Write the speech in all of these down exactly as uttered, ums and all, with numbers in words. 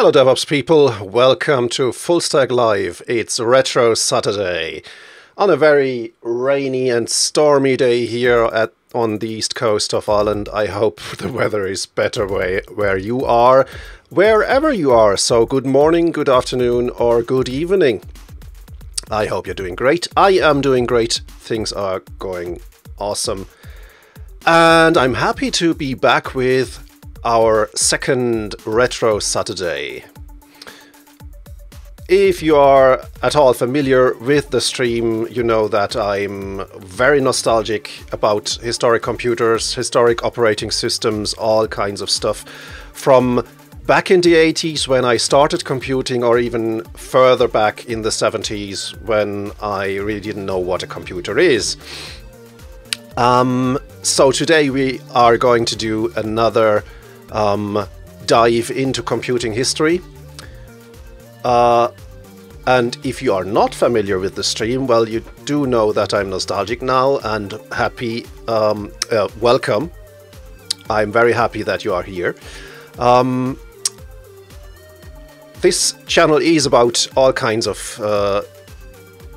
Hello DevOps people, welcome to Fullstack Live. It's Retro Saturday. On a very rainy and stormy day here at on the east coast of Ireland. I hope the weather is better way, where you are, wherever you are. So good morning, good afternoon or good evening. I hope you're doing great. I am doing great. Things are going awesome. And I'm happy to be back with our second Retro Saturday. If you are at all familiar with the stream, you know that I'm very nostalgic about historic computers, historic operating systems, all kinds of stuff from back in the eighties when I started computing, or even further back in the seventies when I really didn't know what a computer is. Um, so today we are going to do another um, dive into computing history. Uh, and if you are not familiar with the stream, well, you do know that I'm nostalgic now and happy. Um, uh, welcome. I'm very happy that you are here. Um, this channel is about all kinds of uh,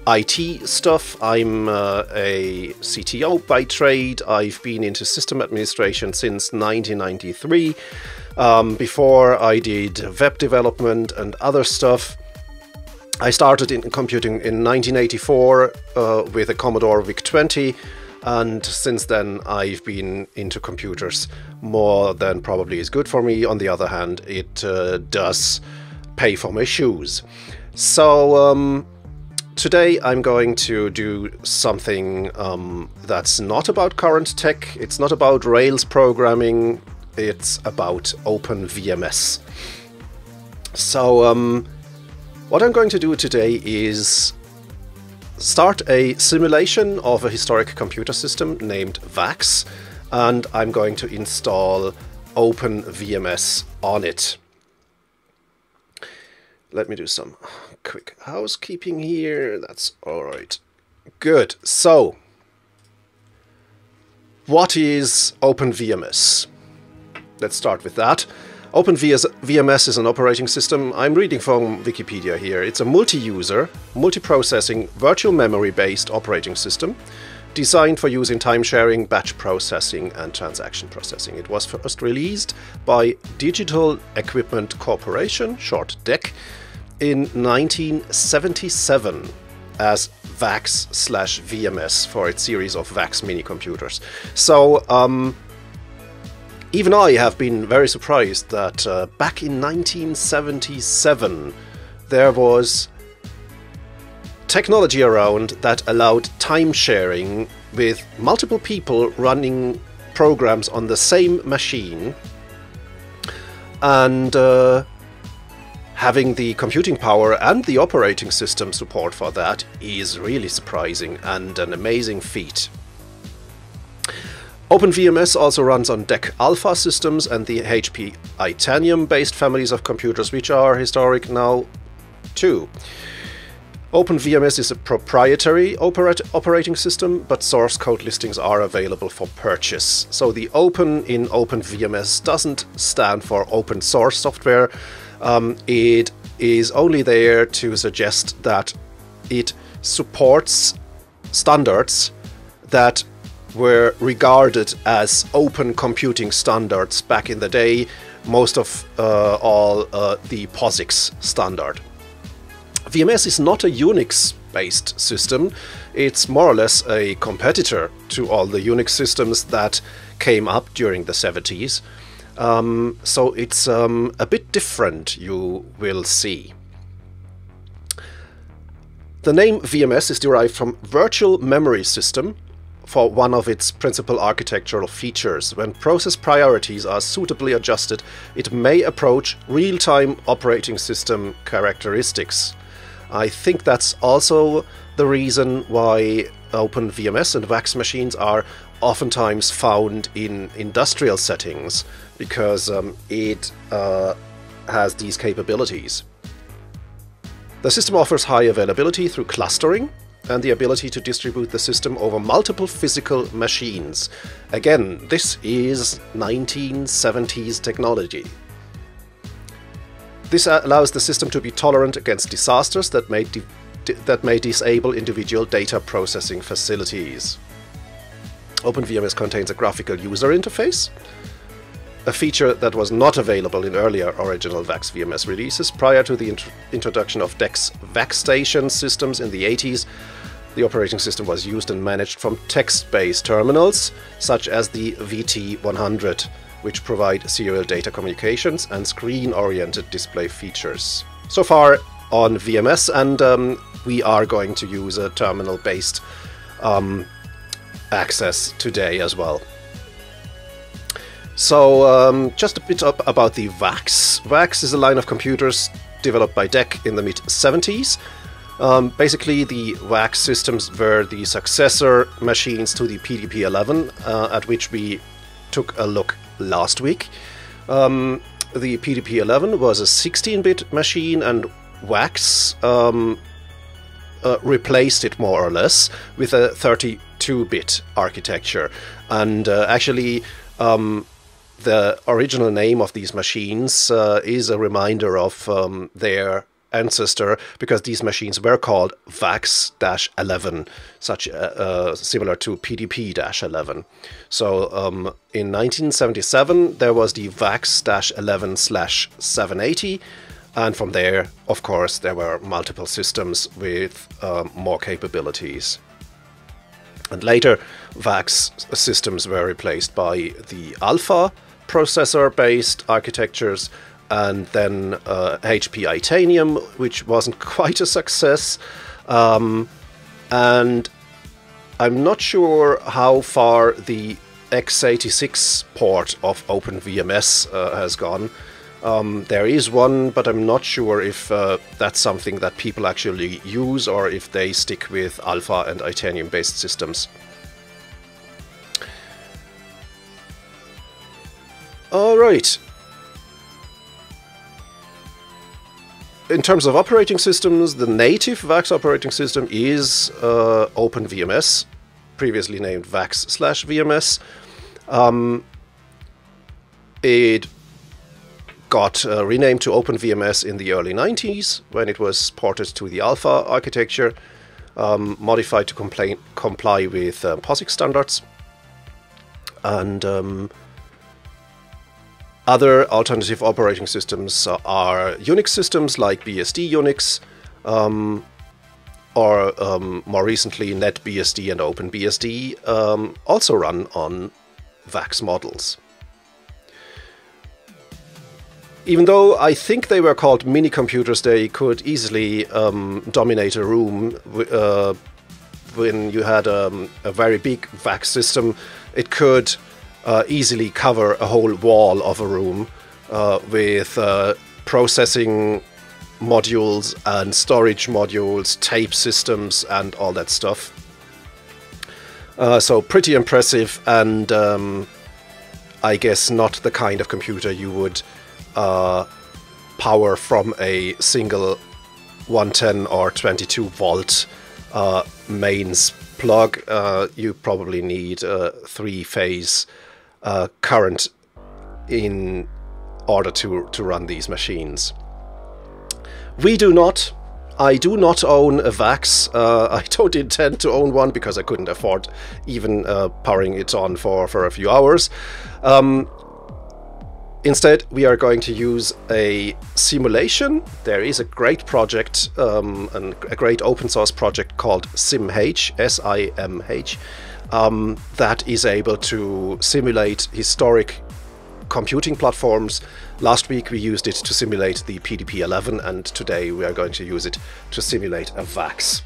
I T stuff. I'm uh, a C T O by trade. I've been into system administration since nineteen ninety-three. Um, before I did web development and other stuff. I started in computing in nineteen eighty-four uh, with a Commodore VIC twenty, and since then I've been into computers more than probably is good for me. On the other hand, it uh, does pay for my shoes. So um, today I'm going to do something um, that's not about current tech, it's not about Rails programming, it's about OpenVMS. So um, what I'm going to do today is start a simulation of a historic computer system named VAX, and I'm going to install OpenVMS on it. Let me do some quick housekeeping here. That's all right. Good. So what is OpenVMS? Let's start with that. OpenVMS is an operating system. I'm reading from Wikipedia here. It's a multi-user, multi-processing, virtual memory-based operating system designed for use in time sharing, batch processing, and transaction processing. It was first released by Digital Equipment Corporation, short D E C, in nineteen seventy-seven as VAX slash V M S for its series of VAX mini computers. So, um, even I have been very surprised that uh, back in nineteen seventy-seven there was technology around that allowed time sharing with multiple people running programs on the same machine and uh, having the computing power and the operating system support for that is really surprising and an amazing feat. OpenVMS also runs on D E C Alpha systems and the H P Itanium based families of computers, which are historic now too. OpenVMS is a proprietary operat operating system, but source code listings are available for purchase. So the open in OpenVMS doesn't stand for open source software. Um, it is only there to suggest that it supports standards that were regarded as open computing standards back in the day, most of uh, all uh, the POSIX standard. V M S is not a Unix-based system. It's more or less a competitor to all the Unix systems that came up during the seventies. Um, so it's um, a bit different, you will see. The name V M S is derived from Virtual Memory System, for one of its principal architectural features. When process priorities are suitably adjusted, it may approach real-time operating system characteristics. I think that's also the reason why OpenVMS and VAX machines are oftentimes found in industrial settings, because um, it uh, has these capabilities. The system offers high availability through clustering, and the ability to distribute the system over multiple physical machines. Again, this is nineteen seventies technology. This allows the system to be tolerant against disasters that may, di that may disable individual data processing facilities. OpenVMS contains a graphical user interface, a feature that was not available in earlier original VAX V M S releases. Prior to the int introduction of D E C's VAX Station systems in the eighties, the operating system was used and managed from text-based terminals, such as the V T one hundred, which provide serial data communications and screen-oriented display features. So far on V M S, and um, we are going to use a terminal-based um, access today as well. So um, just a bit up about the VAX. VAX is a line of computers developed by D E C in the mid seventies. Um, basically, the VAX systems were the successor machines to the P D P eleven, uh, at which we took a look last week. Um, the P D P eleven was a sixteen bit machine, and VAX um, uh, replaced it more or less with a thirty-two bit architecture. And uh, actually, um, the original name of these machines uh, is a reminder of um, their ancestor, because these machines were called VAX eleven, such uh, uh, similar to P D P eleven. So um, in nineteen seventy-seven there was the VAX eleven slash seven eighty, and from there, of course, there were multiple systems with uh, more capabilities. And later, VAX systems were replaced by the Alpha processor-based architectures, and then uh, H P Itanium, which wasn't quite a success. Um, and I'm not sure how far the x eighty-six port of OpenVMS uh, has gone. Um, there is one, but I'm not sure if uh, that's something that people actually use, or if they stick with Alpha and Itanium-based systems. All right. In terms of operating systems, the native VAX operating system is uh, OpenVMS, previously named VAX slash V M S. Um, it got uh, renamed to OpenVMS in the early nineties, when it was ported to the Alpha architecture, um, modified to comply, comply with uh, POSIX standards. And um, other alternative operating systems are Unix systems like B S D Unix, um, or um, more recently NetBSD and OpenBSD, um, also run on VAX models. Even though I think they were called mini computers, they could easily um, dominate a room. Uh, when you had um, a very big VAX system, it could Uh, easily cover a whole wall of a room uh, with uh, processing modules and storage modules, tape systems and all that stuff. Uh, so pretty impressive, and um, I guess not the kind of computer you would uh, power from a single one ten or twenty-two volt uh, mains plug. Uh, you probably need a uh, three phase Uh, current in order to, to run these machines. We do not. I do not own a VAX. Uh, I don't intend to own one, because I couldn't afford even uh, powering it on for, for a few hours. Um, instead, we are going to use a simulation. There is a great project, um, and a great open source project called SimH, S I M H. Um, that is able to simulate historic computing platforms. Last week we used it to simulate the P D P eleven, and today we are going to use it to simulate a VAX.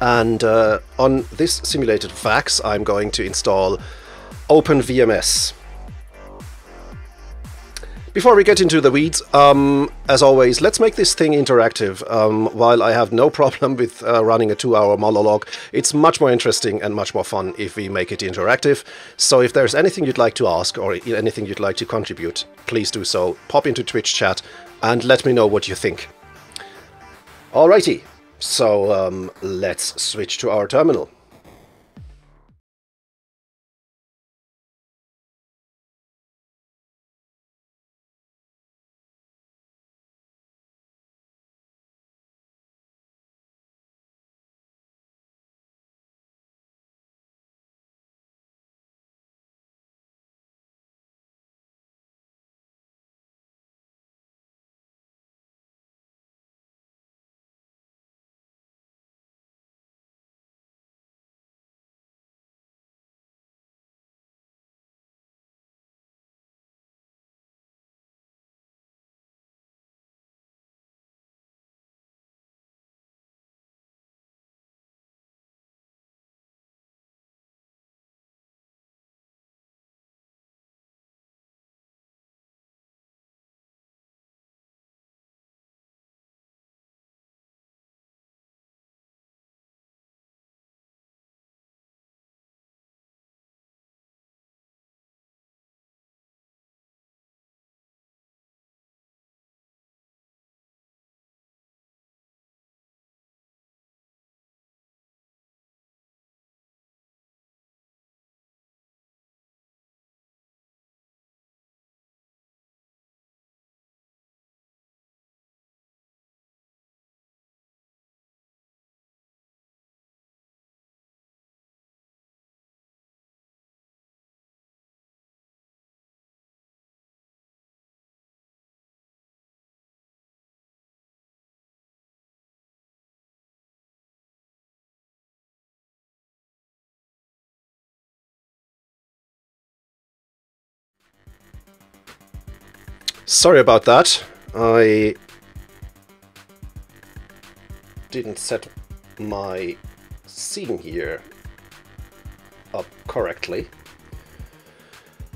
And uh, on this simulated VAX, I'm going to install OpenVMS. Before we get into the weeds, um, as always, let's make this thing interactive. Um, while I have no problem with uh, running a two hour monologue, it's much more interesting and much more fun if we make it interactive. So if there's anything you'd like to ask or anything you'd like to contribute, please do so. Pop into Twitch chat and let me know what you think. Alrighty, so um, let's switch to our terminal. Sorry about that. I didn't set my scene here up correctly.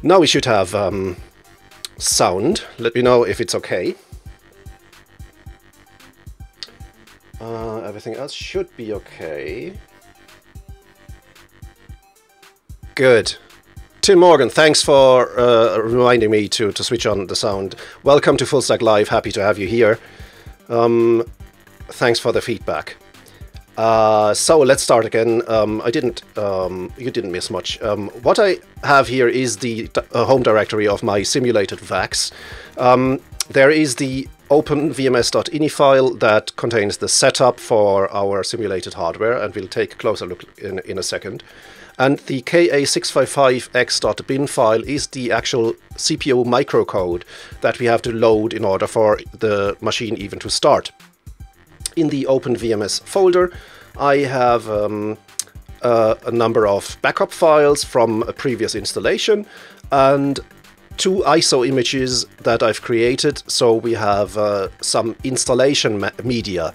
Now we should have um, sound. Let me know if it's okay. Uh, everything else should be okay. Good. Tim Morgan, thanks for uh, reminding me to, to switch on the sound. Welcome to Fullstack Live, happy to have you here. Um, thanks for the feedback. Uh, so let's start again. Um, I didn't, um, you didn't miss much. Um, what I have here is the uh, home directory of my simulated VAX. Um, there is the open V M S dot I N I file that contains the setup for our simulated hardware, and we'll take a closer look in, in a second. And the K A six five five X dot bin file is the actual C P U microcode that we have to load in order for the machine even to start. In the OpenVMS folder, I have um, uh, a number of backup files from a previous installation and two I S O images that I've created, so we have uh, some installation media.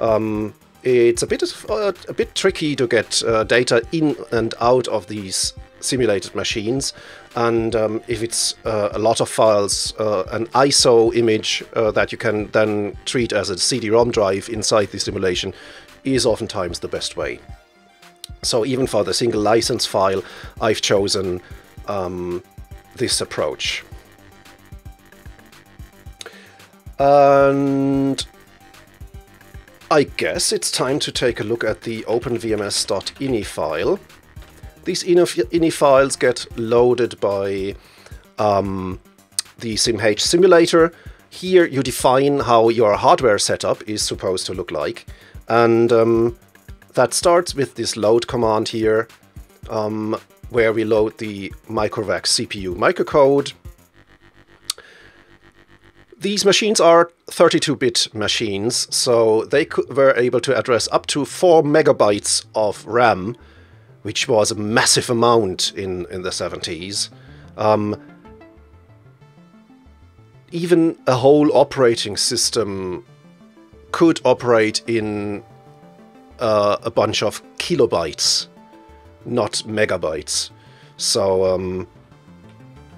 Um, It's a bit uh, a bit tricky to get uh, data in and out of these simulated machines, and um, if it's uh, a lot of files, uh, an I S O image uh, that you can then treat as a C D ROM drive inside the simulation is oftentimes the best way. So even for the single license file, I've chosen um, this approach. And I guess it's time to take a look at the open V M S dot I N I file. These I N I files get loaded by um, the SimH simulator. Here you define how your hardware setup is supposed to look like, and um, that starts with this load command here, um, where we load the microVAX C P U microcode. These machines are thirty-two bit machines, so they could, were able to address up to four megabytes of RAM, which was a massive amount in, in the seventies. Um, even a whole operating system could operate in uh, a bunch of kilobytes, not megabytes. So Um,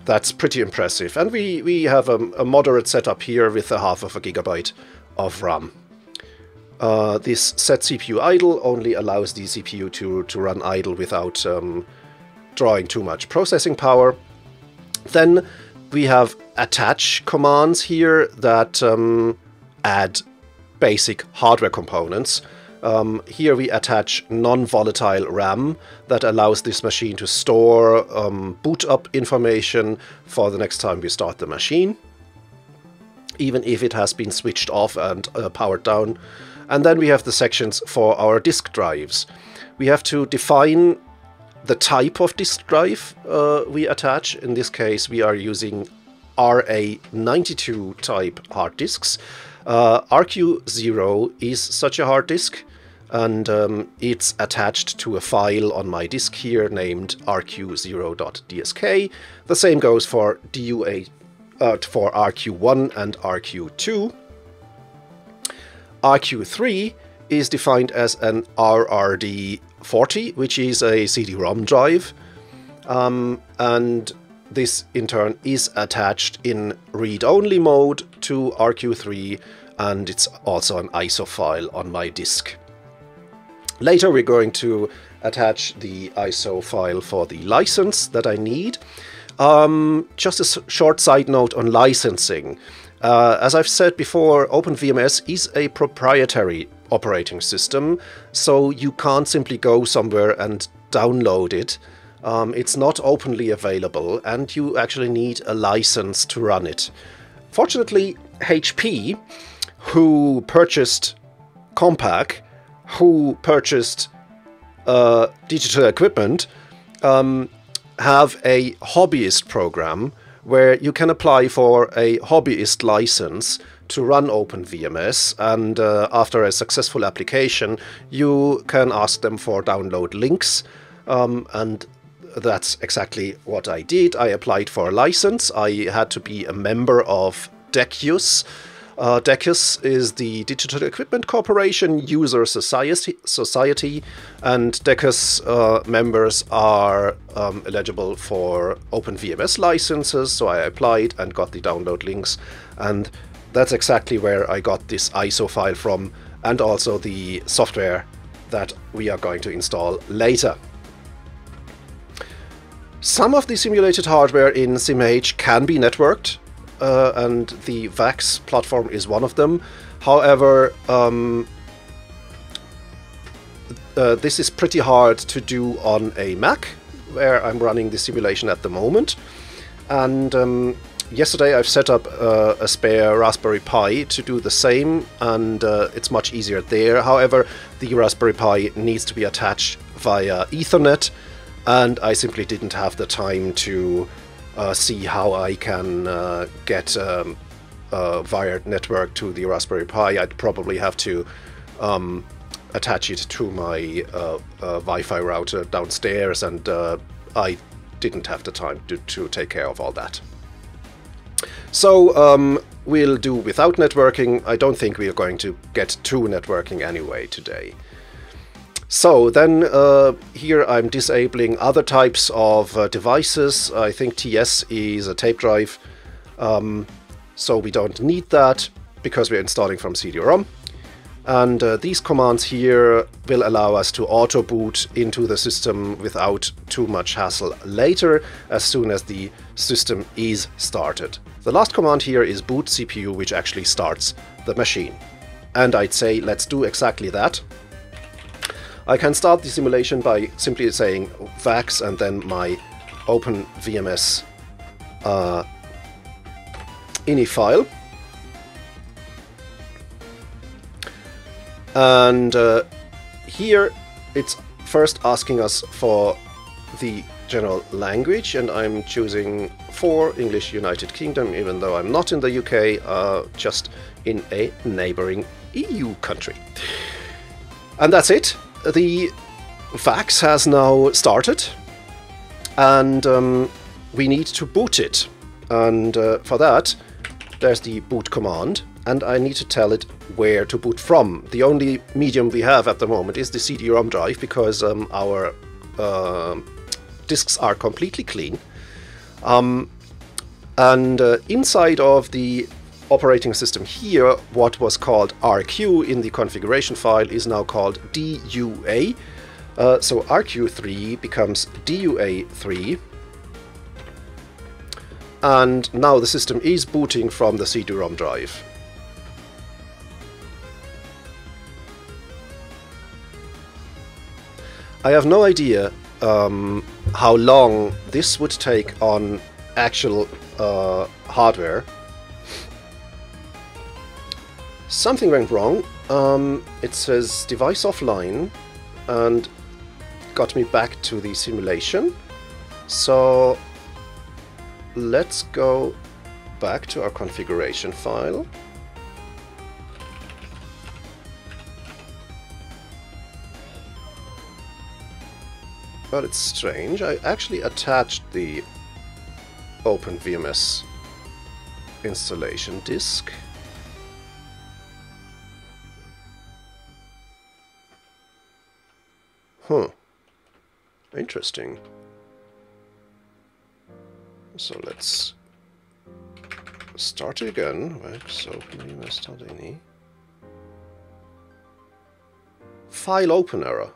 that's pretty impressive, and we, we have a, a moderate setup here with a half of a gigabyte of RAM. Uh, this set C P U idle only allows the C P U to, to run idle without um, drawing too much processing power. Then we have attach commands here that um, add basic hardware components. Um, here we attach non-volatile RAM that allows this machine to store um, boot up information for the next time we start the machine, even if it has been switched off and uh, powered down. And then we have the sections for our disk drives. We have to define the type of disk drive uh, we attach. In this case, we are using R A ninety-two type hard disks. Uh, R Q zero is such a hard disk, and um, it's attached to a file on my disk here named R Q zero dot D S K. The same goes for D U A, uh, for R Q one and R Q two. R Q three is defined as an R R D forty, which is a C D ROM drive, um, and this in turn is attached in read-only mode to R Q three, and it's also an I S O file on my disk. Later we're going to attach the I S O file for the license that I need. Um, just a short side note on licensing. Uh, as I've said before, OpenVMS is a proprietary operating system, so you can't simply go somewhere and download it. Um, it's not openly available, and you actually need a license to run it. Fortunately, H P, who purchased Compaq, who purchased uh, Digital Equipment, um, have a hobbyist program where you can apply for a hobbyist license to run OpenVMS, and uh, after a successful application, you can ask them for download links, um, and that's exactly what I did. I applied for a license. I had to be a member of DECUS. Uh, DECUS is the Digital Equipment Corporation user society, society and DECUS uh, members are um, eligible for OpenVMS licenses, so I applied and got the download links, and that's exactly where I got this I S O file from, and also the software that we are going to install later. Some of the simulated hardware in SimH can be networked, Uh, and the VAX platform is one of them. However, um, uh, this is pretty hard to do on a Mac, where I'm running the simulation at the moment. And um, yesterday I've set up uh, a spare Raspberry Pi to do the same, and uh, it's much easier there. However, the Raspberry Pi needs to be attached via Ethernet, and I simply didn't have the time to Uh, see how I can uh, get um, a wired network to the Raspberry Pi. I'd probably have to um, attach it to my uh, uh, Wi-Fi router downstairs, and uh, I didn't have the time to, to take care of all that. So um, we'll do without networking. I don't think we're going to get to networking anyway today. So then uh, here I'm disabling other types of uh, devices. I think T S is a tape drive, um, so we don't need that because we're installing from C D ROM. And uh, these commands here will allow us to auto boot into the system without too much hassle later, as soon as the system is started. The last command here is boot C P U, which actually starts the machine. And I'd say let's do exactly that. I can start the simulation by simply saying VAX and then my OpenVMS uh, ini file. And uh, here it's first asking us for the general language, and I'm choosing for English United Kingdom, even though I'm not in the U K, uh, just in a neighboring E U country. And that's it. The VAX has now started, and um, we need to boot it, and uh, for that there's the boot command, and I need to tell it where to boot from. The only medium we have at the moment is the C D ROM drive, because um, our uh, disks are completely clean, um, and uh, inside of the operating system here, what was called R Q in the configuration file is now called D U A. Uh, so R Q three becomes D U A three. And now the system is booting from the C D ROM drive. I have no idea um, how long this would take on actual uh, hardware. Something went wrong. Um, it says device offline and got me back to the simulation. So let's go back to our configuration file. But it's strange. I actually attached the OpenVMS installation disk. Huh. Interesting. So let's start it again. So open V M S dot I N I. File open error.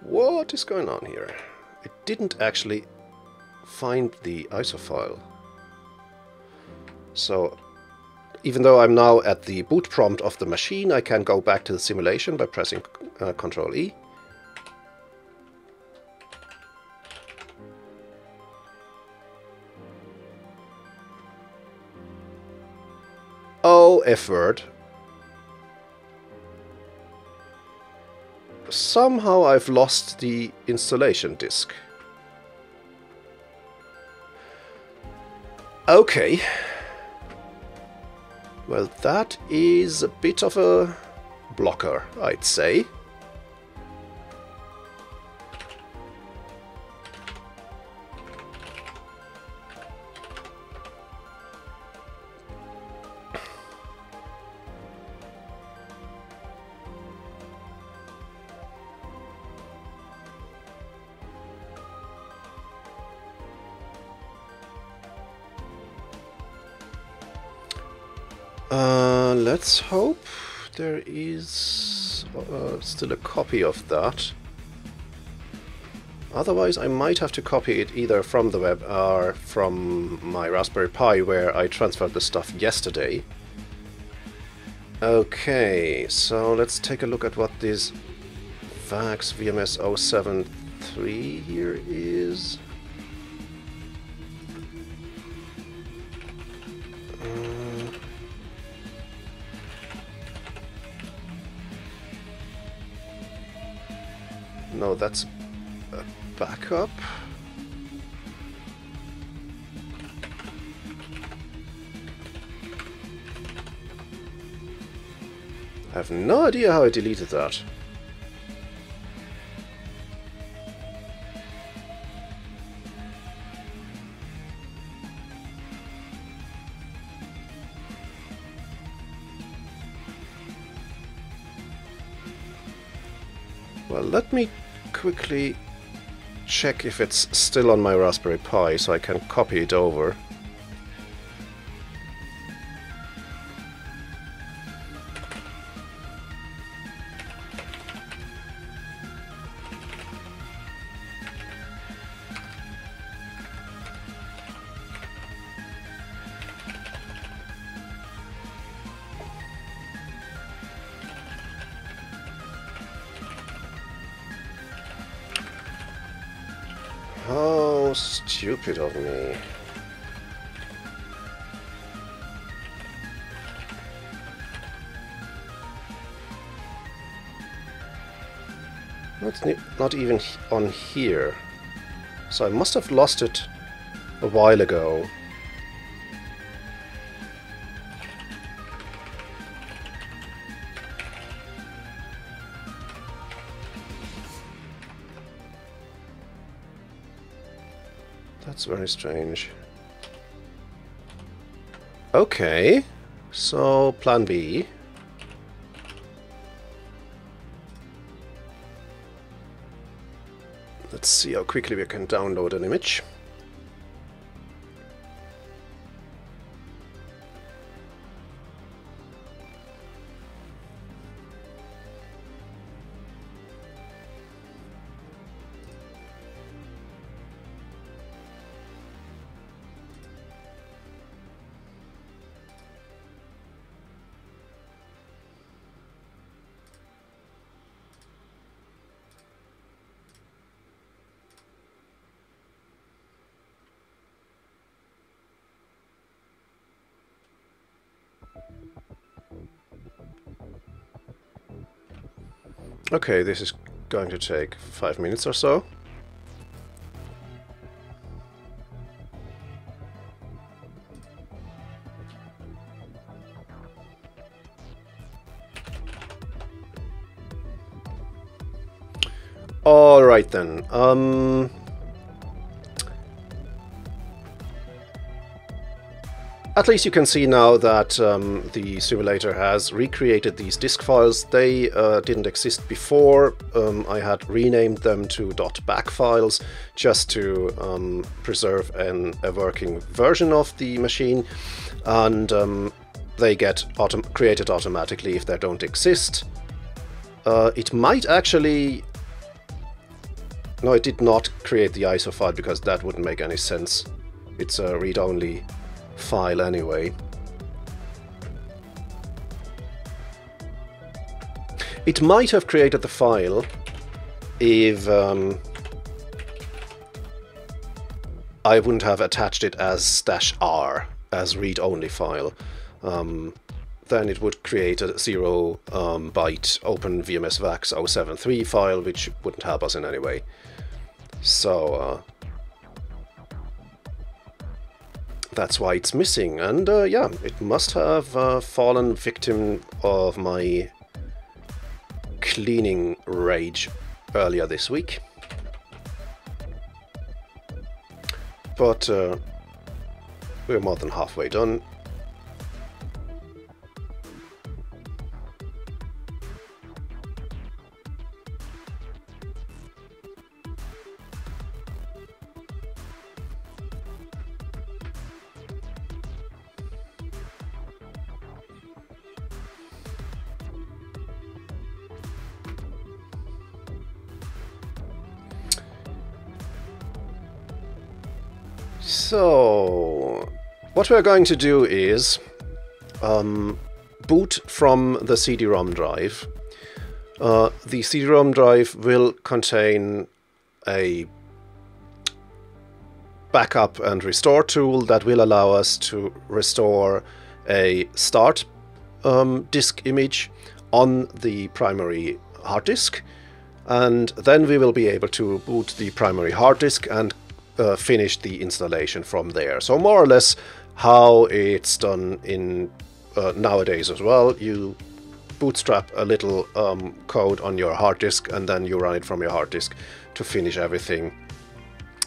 What is going on here? It didn't actually find the I S O file. So even though I'm now at the boot prompt of the machine, I can go back to the simulation by pressing uh, control E. Oh, F-word. Somehow I've lost the installation disk. Okay. Well, that is a bit of a blocker, I'd say. Uh, let's hope there is uh, still a copy of that. Otherwise, I might have to copy it either from the web or from my Raspberry Pi, where I transferred the stuff yesterday. Okay, so let's take a look at what this VAX V M S zero seven three here is. Uh, no, that's a backup. I have no idea how I deleted that. Well, let me quickly check if it's still on my Raspberry Pi so I can copy it over. Stupid of me. It's not even on here. So I must have lost it a while ago. That's very strange. Okay, so plan B. Let's see how quickly we can download an image. Okay, this is going to take five minutes or so. All right then. Um, At least you can see now that um, the simulator has recreated these disk files. They uh, didn't exist before. Um, I had renamed them to .back files just to um, preserve an, a working version of the machine, and um, they get autom created automatically if they don't exist. Uh, it might actually... No, it did not create the I S O file because that wouldn't make any sense. It's a read-only file anyway. It might have created the file if um, I wouldn't have attached it as stash R, as read-only file. Um, then it would create a zero um, byte OpenVMS VAX zero seven three file, which wouldn't help us in any way. So uh, that's why it's missing, and uh, yeah, it must have uh, fallen victim of my cleaning rage earlier this week. But uh, we're more than halfway done. So what we're going to do is um, boot from the C D ROM drive. Uh, the C D ROM drive will contain a backup and restore tool that will allow us to restore a start um, disk image on the primary hard disk, and then we will be able to boot the primary hard disk and uh, finish the installation from there. So more or less how it's done in uh, nowadays as well. You bootstrap a little um, code on your hard disk and then you run it from your hard disk to finish everything.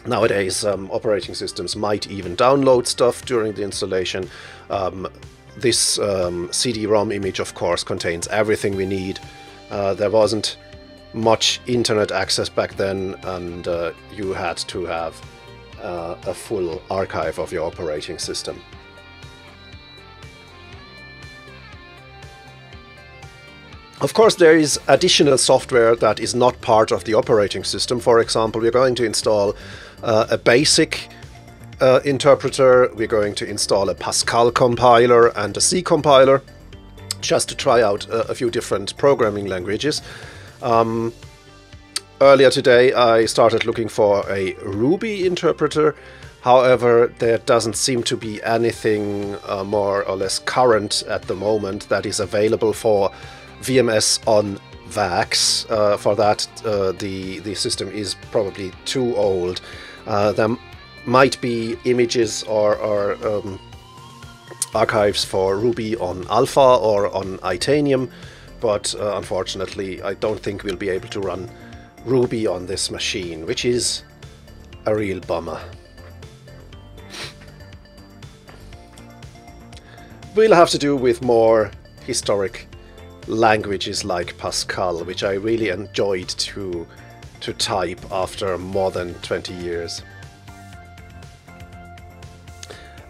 Nowadays um, operating systems might even download stuff during the installation. Um, this um, C D ROM image of course contains everything we need. Uh, there wasn't much internet access back then, and uh, you had to have uh, a full archive of your operating system. Of course, there is additional software that is not part of the operating system. For example, we're going to install uh, a BASIC uh, interpreter, we're going to install a Pascal compiler and a C compiler, just to try out a, a few different programming languages. Um, earlier today I started looking for a Ruby interpreter. However, there doesn't seem to be anything uh, more or less current at the moment that is available for V M S on VAX. Uh, for that uh, the, the system is probably too old. Uh, there might be images or, or um, archives for Ruby on Alpha or on Itanium, but uh, unfortunately I don't think we'll be able to run Ruby on this machine, which is a real bummer. We'll have to do with more historic languages like Pascal, which I really enjoyed to, to type after more than twenty years.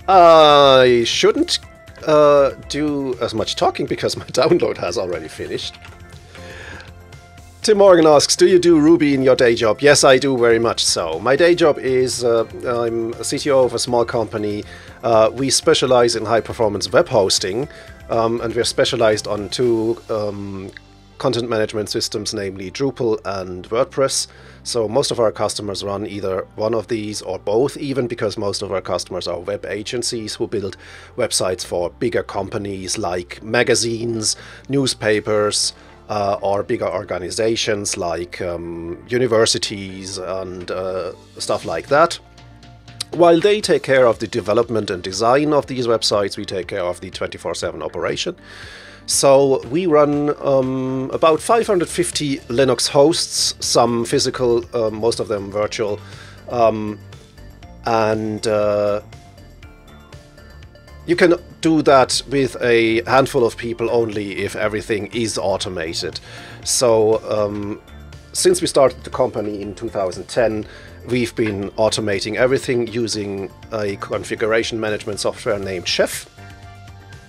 I shouldn't uh, do as much talking because my download has already finished. Tim Morgan asks, do you do Ruby in your day job? Yes, I do, very much so. My day job is uh, I'm a C T O of a small company. Uh, we specialize in high-performance web hosting, um, and we're specialized on two um, content management systems, namely Drupal and WordPress. So most of our customers run either one of these or both, even because most of our customers are web agencies who build websites for bigger companies like magazines, newspapers, uh, or bigger organizations like um, universities and uh, stuff like that. While they take care of the development and design of these websites, we take care of the twenty-four seven operation. So we run um, about five hundred fifty Linux hosts, some physical, uh, most of them virtual, um, and uh, you can do that with a handful of people only if everything is automated. So um, since we started the company in two thousand ten, we've been automating everything using a configuration management software named Chef.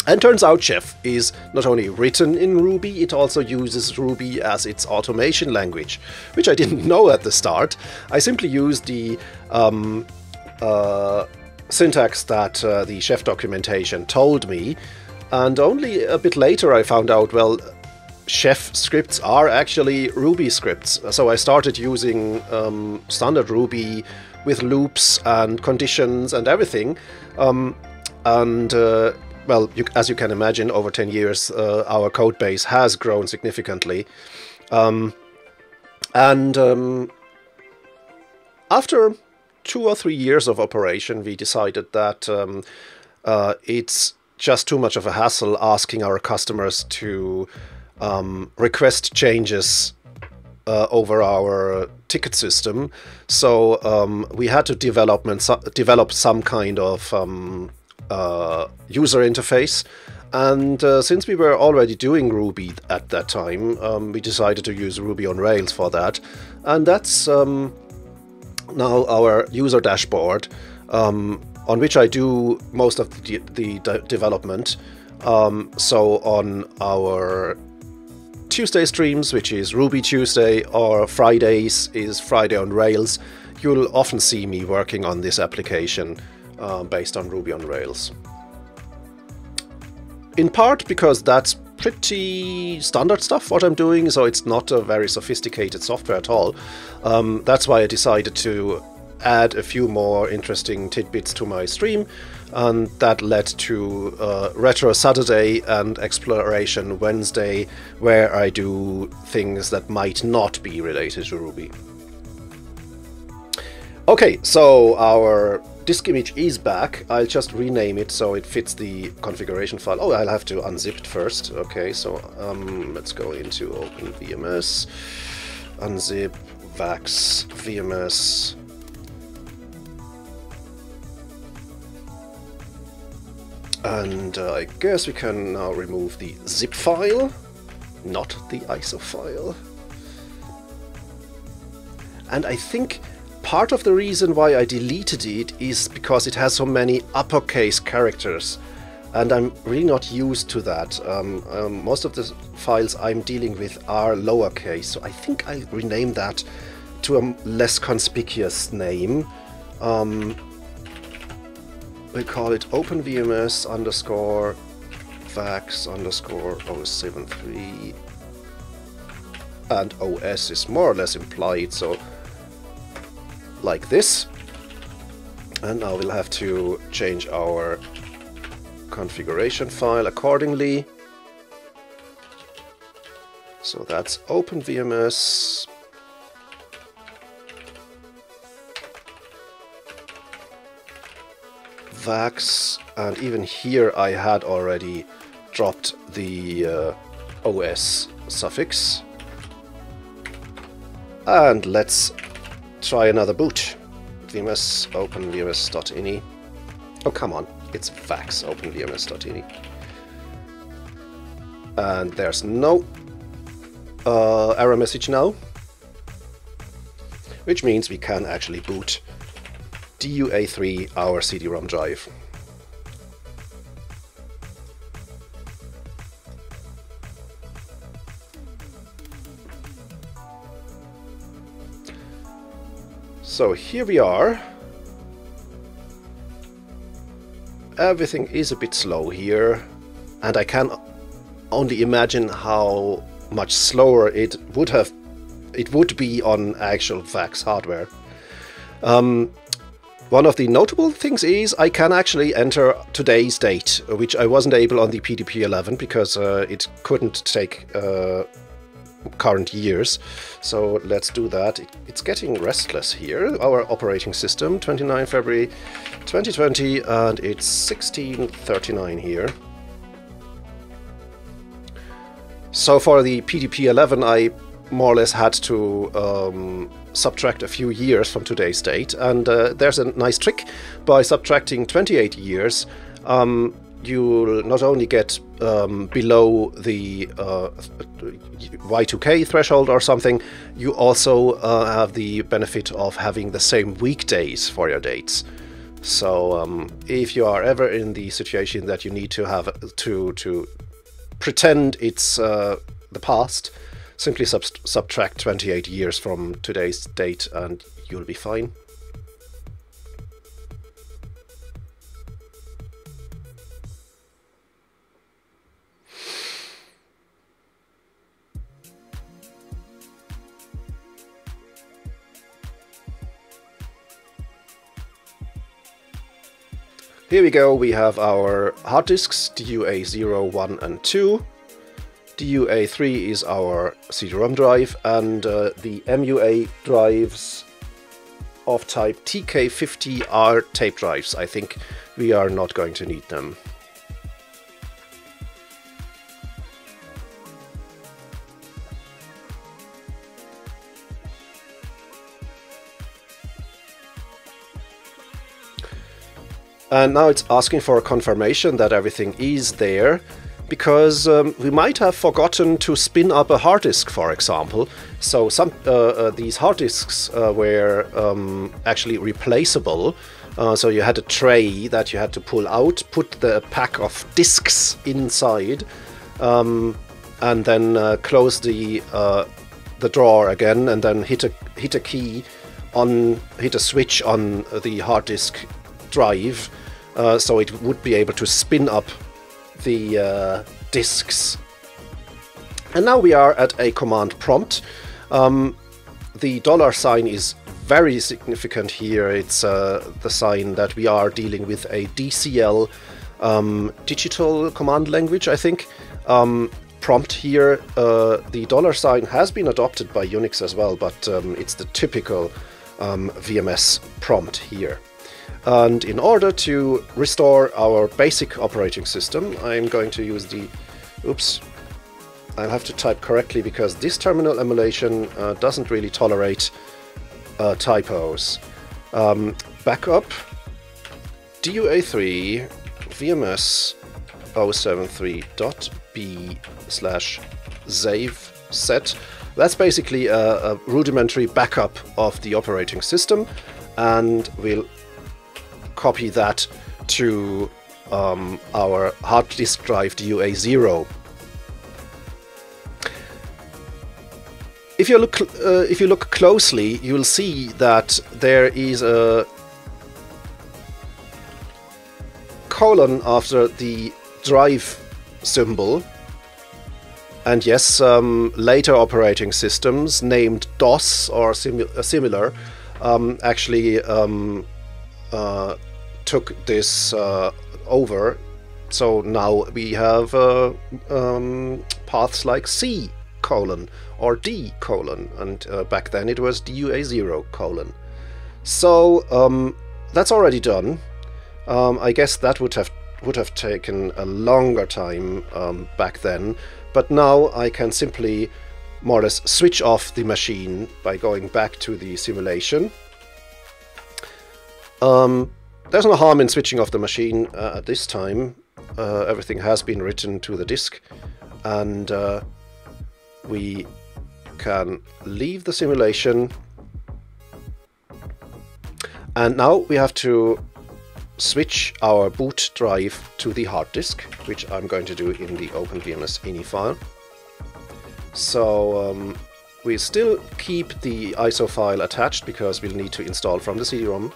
And turns out Chef is not only written in Ruby, it also uses Ruby as its automation language, which I didn't know at the start. I simply used the um, uh, syntax that uh, the Chef documentation told me, and only a bit later I found out, well, Chef scripts are actually Ruby scripts. So I started using um, standard Ruby with loops and conditions and everything, um, and uh, well, you, as you can imagine, over ten years, uh, our code base has grown significantly. Um, and um, after two or three years of operation, we decided that um, uh, it's just too much of a hassle asking our customers to um, request changes Uh, over our ticket system. So um, we had to develop, develop some kind of um, uh, user interface. And uh, since we were already doing Ruby at that time, um, we decided to use Ruby on Rails for that. And that's um, now our user dashboard, um, on which I do most of the, de the de development. Um, so on our Tuesday streams, which is Ruby Tuesday, or Fridays is Friday on Rails, you'll often see me working on this application uh, based on Ruby on Rails. In part because that's pretty standard stuff what I'm doing, so it's not a very sophisticated software at all. Um, that's why I decided to add a few more interesting tidbits to my stream, and that led to uh, Retro Saturday and Exploration Wednesday, where I do things that might not be related to Ruby. Okay, so our disk image is back. I'll just rename it so it fits the configuration file. Oh, I'll have to unzip it first. Okay, so um, let's go into OpenVMS, unzip VAX/V M S. And uh, I guess we can now remove the zip file, not the I S O file. And I think part of the reason why I deleted it is because it has so many uppercase characters, and I'm really not used to that. Um, um, most of the files I'm dealing with are lowercase, so I think I'll rename that to a less conspicuous name. Um, We'll call it OpenVMS underscore VAX underscore zero seven three, and O S is more or less implied, so like this. And now we'll have to change our configuration file accordingly. So that's OpenVMS. VAX, and even here I had already dropped the uh, O S suffix. And let's try another boot. V M S openvms.ini. Oh, come on, it's VAX openvms.ini. And there's no uh, error message now, which means we can actually boot D U A three, our C D ROM drive. So here we are. Everything is a bit slow here, and I can only imagine how much slower it would have it would be on actual VAX hardware. Um, One of the notable things is I can actually enter today's date, which I wasn't able on the P D P eleven because uh, it couldn't take uh, current years. So let's do that. It's getting restless here. Our operating system, twenty-ninth February twenty twenty, and it's sixteen thirty-nine here. So for the P D P eleven, I more or less had to um, subtract a few years from today's date, and uh, there's a nice trick. By subtracting twenty-eight years, um, you'll not only get um, below the uh, Y two K threshold or something, you also uh, have the benefit of having the same weekdays for your dates. So um, if you are ever in the situation that you need to have to, to pretend it's uh, the past, simply sub subtract twenty-eight years from today's date and you'll be fine. Here we go, we have our hard disks, D U A zero, one and two. D U A three is our C D ROM drive, and uh, the M U A drives of type T K fifty are tape drives. I think we are not going to need them. And now it's asking for a confirmation that everything is there, because um, we might have forgotten to spin up a hard disk, for example. So some uh, uh, these hard disks uh, were um, actually replaceable. Uh, so you had a tray that you had to pull out, put the pack of disks inside, um, and then uh, close the uh, the drawer again, and then hit a hit a key on hit a switch on the hard disk drive, uh, so it would be able to spin up the uh, disks. And now we are at a command prompt. Um, the dollar sign is very significant here. It's uh, the sign that we are dealing with a D C L um, digital command language, I think. Um, prompt here. Uh, the dollar sign has been adopted by Unix as well, but um, it's the typical um, V M S prompt here. And in order to restore our basic operating system, I'm going to use the... Oops. I'll have to type correctly because this terminal emulation uh, doesn't really tolerate uh, typos. Um, backup D U A three V M S zero seven three dot b slash save set. That's basically a, a rudimentary backup of the operating system, and we'll copy that to um, our hard disk drive D U A zero. If you look, uh, if you look closely, you'll see that there is a colon after the drive symbol. And yes, um, later operating systems named DOS or sim similar um, actually um, uh, took this uh, over. So now we have uh, um, paths like C colon or D colon, and uh, back then it was D U A zero colon. So um, that's already done. Um, I guess that would have would have taken a longer time um, back then, but now I can simply more or less switch off the machine by going back to the simulation. Um, there's no harm in switching off the machine uh, at this time. Uh, everything has been written to the disk, and uh, we can leave the simulation, and now we have to switch our boot drive to the hard disk, which I'm going to do in the OpenVMS ini file. So um, we still keep the I S O file attached because we'll need to install from the C D ROM,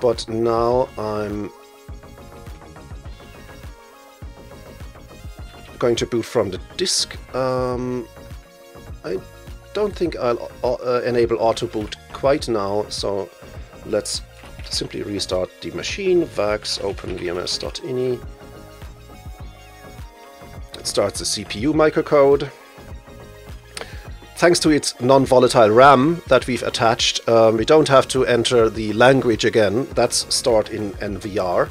but now I'm going to boot from the disk. Um, I don't think I'll uh, enable auto boot quite now, so let's simply restart the machine. Vax openvms.ini. It starts the C P U microcode. Thanks to its non-volatile RAM that we've attached, um, we don't have to enter the language again. That's stored in N V R.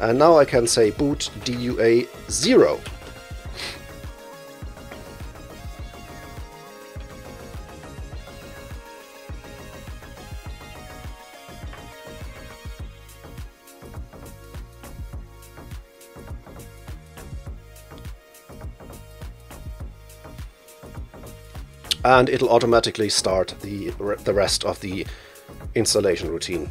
And now I can say boot D U A zero. And it'll automatically start the, the rest of the installation routine.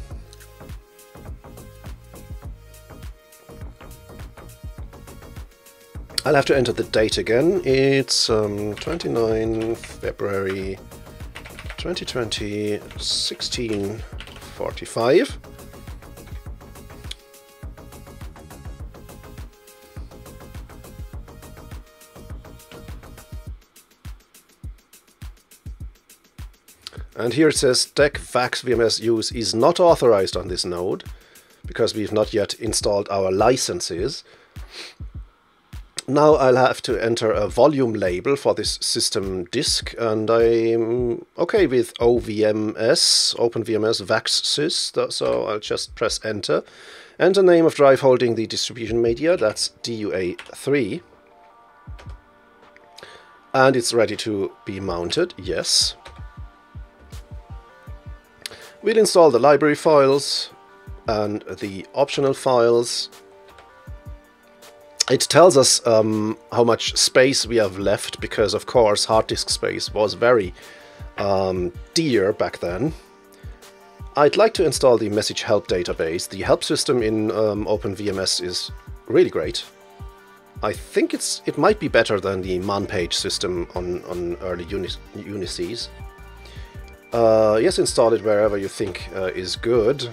I'll have to enter the date again. It's um, twenty-ninth February twenty twenty, sixteen forty-five. And here it says D E C VAX/V M S use is not authorized on this node because we've not yet installed our licenses. Now I'll have to enter a volume label for this system disk, and I'm okay with O V M S, OpenVMS VAX sys, so I'll just press enter. And the name of drive holding the distribution media, that's D U A three. And it's ready to be mounted, yes. We'll install the library files and the optional files. It tells us um, how much space we have left because, of course, hard disk space was very um, dear back then. I'd like to install the message help database. The help system in um, OpenVMS is really great. I think it's it might be better than the man page system on, on early Unices. Uh, yes, install it wherever you think uh, is good.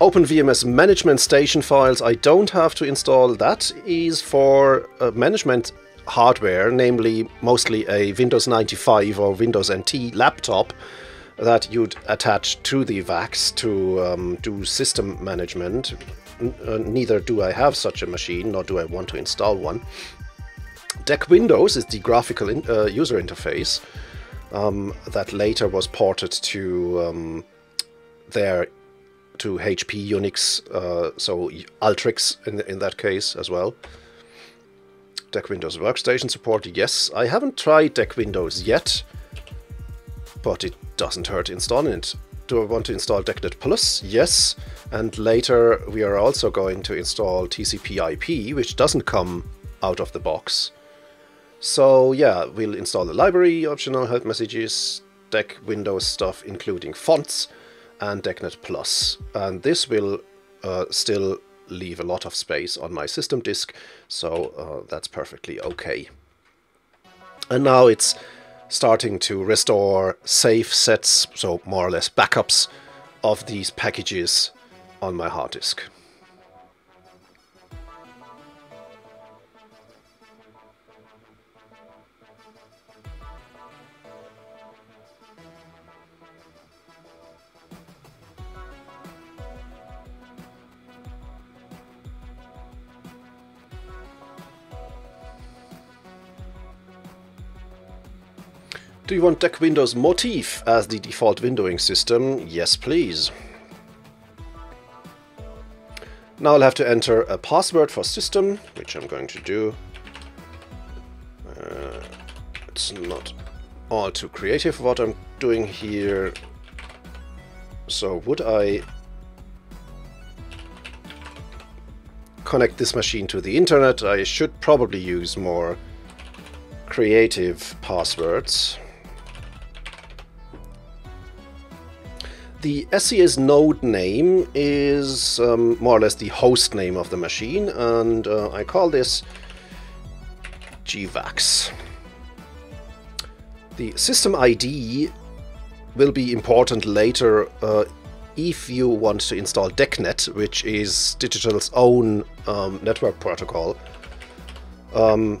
OpenVMS management station files, I don't have to install. That is for uh, management hardware, namely mostly a Windows ninety-five or Windows N T laptop that you'd attach to the VAX to um, do system management. N uh, neither do I have such a machine, nor do I want to install one. DECWindows is the graphical in uh, user interface um, that later was ported to um, their to H P Unix, uh, so Ultrix in, in that case as well. DECWindows workstation support, yes. I haven't tried DECWindows yet, but it doesn't hurt installing it. Do I want to install DECnet Plus? Yes. And later we are also going to install T C P I P, which doesn't come out of the box. So yeah, we'll install the library, optional help messages, DECWindows stuff including fonts, and DECnet Plus. And this will uh, still leave a lot of space on my system disk, so uh, that's perfectly okay. And now it's starting to restore safe sets, so more or less backups of these packages on my hard disk. Do you want DECWindows Motif as the default windowing system? Yes, please. Now I'll have to enter a password for system, which I'm going to do. Uh, it's not all too creative what I'm doing here. So would I connect this machine to the internet? I should probably use more creative passwords. The S C S node name is um, more or less the host name of the machine, and uh, I call this G VAX. The system I D will be important later uh, if you want to install DECnet, which is Digital's own um, network protocol. Um,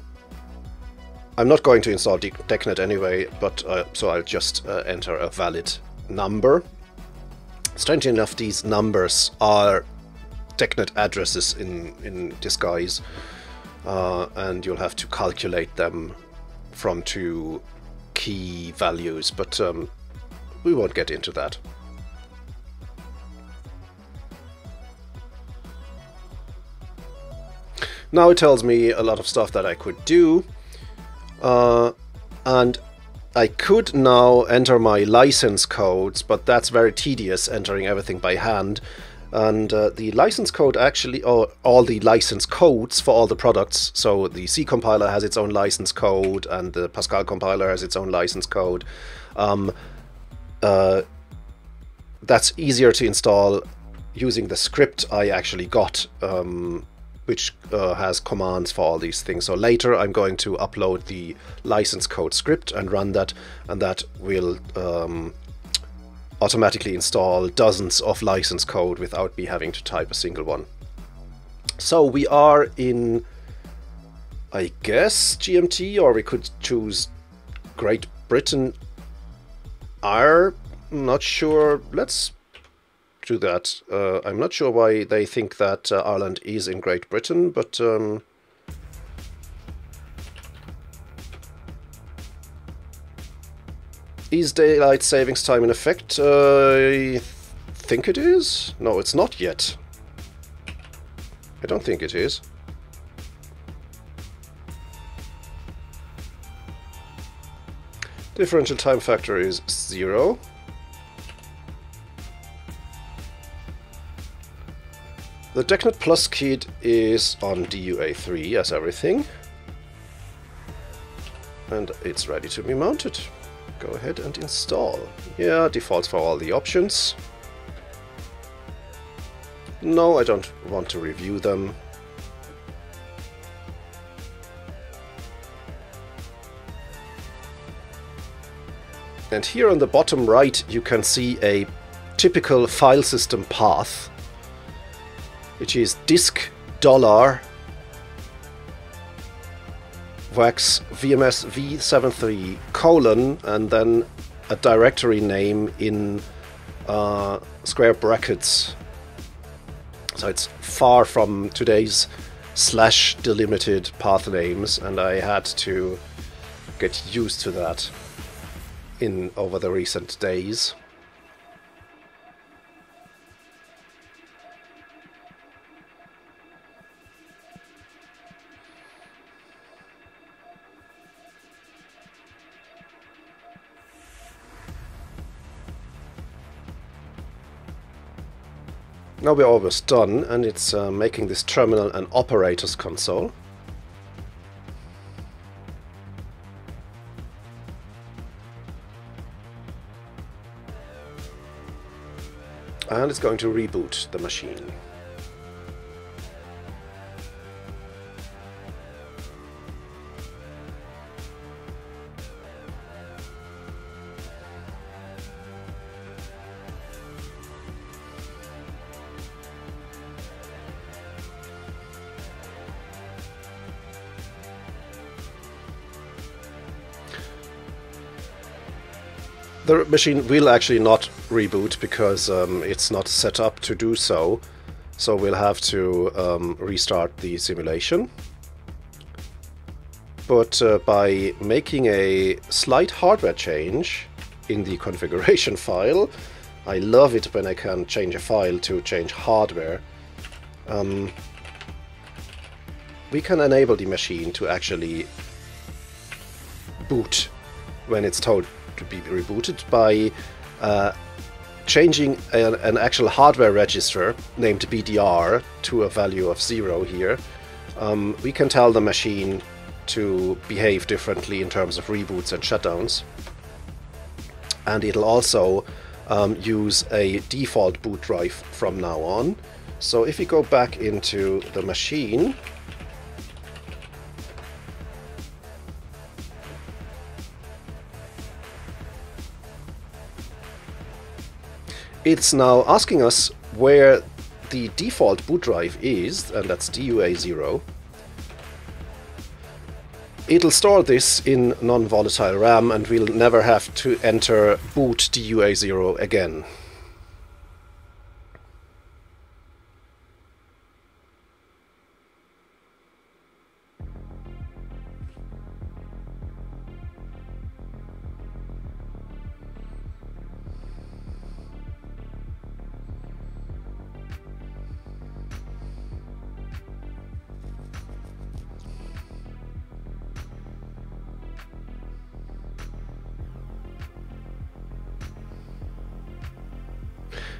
I'm not going to install DECnet anyway, but uh, so I'll just uh, enter a valid number. Strangely enough, these numbers are DECnet addresses in, in disguise, uh, and you'll have to calculate them from two key values, but um, we won't get into that. Now it tells me a lot of stuff that I could do, uh, and I could now enter my license codes, but that's very tedious, entering everything by hand. And uh, the license code actually, or all the license codes for all the products, so the C compiler has its own license code, and the Pascal compiler has its own license code. Um, uh, that's easier to install using the script I actually got, um, which uh, has commands for all these things. So later I'm going to upload the license code script and run that, and that will um, automatically install dozens of license code without me having to type a single one. So we are in, I guess, G M T, or we could choose Great Britain, I R, not sure. Let's do that. Uh, I'm not sure why they think that uh, Ireland is in Great Britain, but um, is daylight savings time in effect? Uh, I think it is? No, it's not yet. I don't think it is. Differential time factor is zero. The DECnet Plus kit is on D U A three as everything, and it's ready to be mounted. Go ahead and install. Yeah, defaults for all the options. No, I don't want to review them. And here on the bottom right you can see a typical file system path which is disk dollar VAX V M S V seventy-three colon and then a directory name in uh, square brackets. So it's far from today's slash delimited path names, and I had to get used to that in over the recent days. Now we're almost done, and it's uh, making this terminal an operator's console. And it's going to reboot the machine. The machine will actually not reboot because um, it's not set up to do so, so we'll have to um, restart the simulation. But uh, by making a slight hardware change in the configuration file, I love it when I can change a file to change hardware, um, we can enable the machine to actually boot when it's told to be rebooted by uh, changing an, an actual hardware register named B D R to a value of zero here. Um, we can tell the machine to behave differently in terms of reboots and shutdowns, and it'll also um, use a default boot drive from now on. So if we go back into the machine, it's now asking us where the default boot drive is, and that's D U A zero. It'll store this in non-volatile RAM, and we'll never have to enter boot D U A zero again.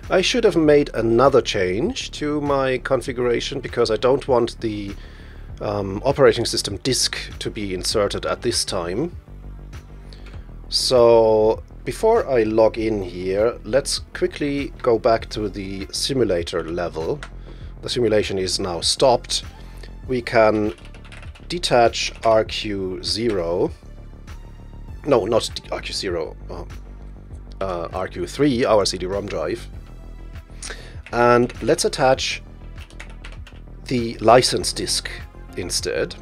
I should have made another change to my configuration because I don't want the um, operating system disk to be inserted at this time. So before I log in here, let's quickly go back to the simulator level. The simulation is now stopped. We can detach R Q zero. No, not R Q zero. Oh, uh, R Q three, our C D ROM drive. And let's attach the license disk instead.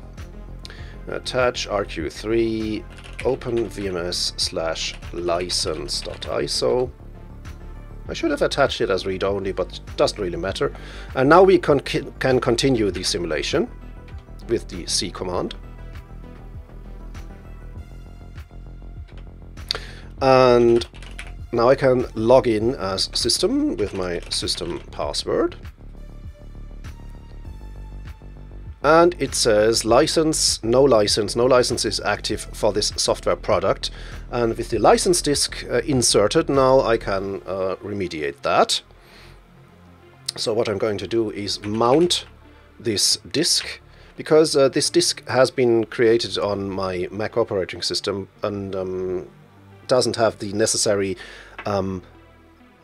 Attach R Q three OpenVMS slash license.iso. I should have attached it as read-only, but it doesn't really matter. And now we con can continue the simulation with the C command. And now I can log in as system with my system password. And it says license, no license, no license is active for this software product. And with the license disk uh, inserted, now I can uh, remediate that. So what I'm going to do is mount this disk, because uh, this disk has been created on my Mac operating system and um, doesn't have the necessary um,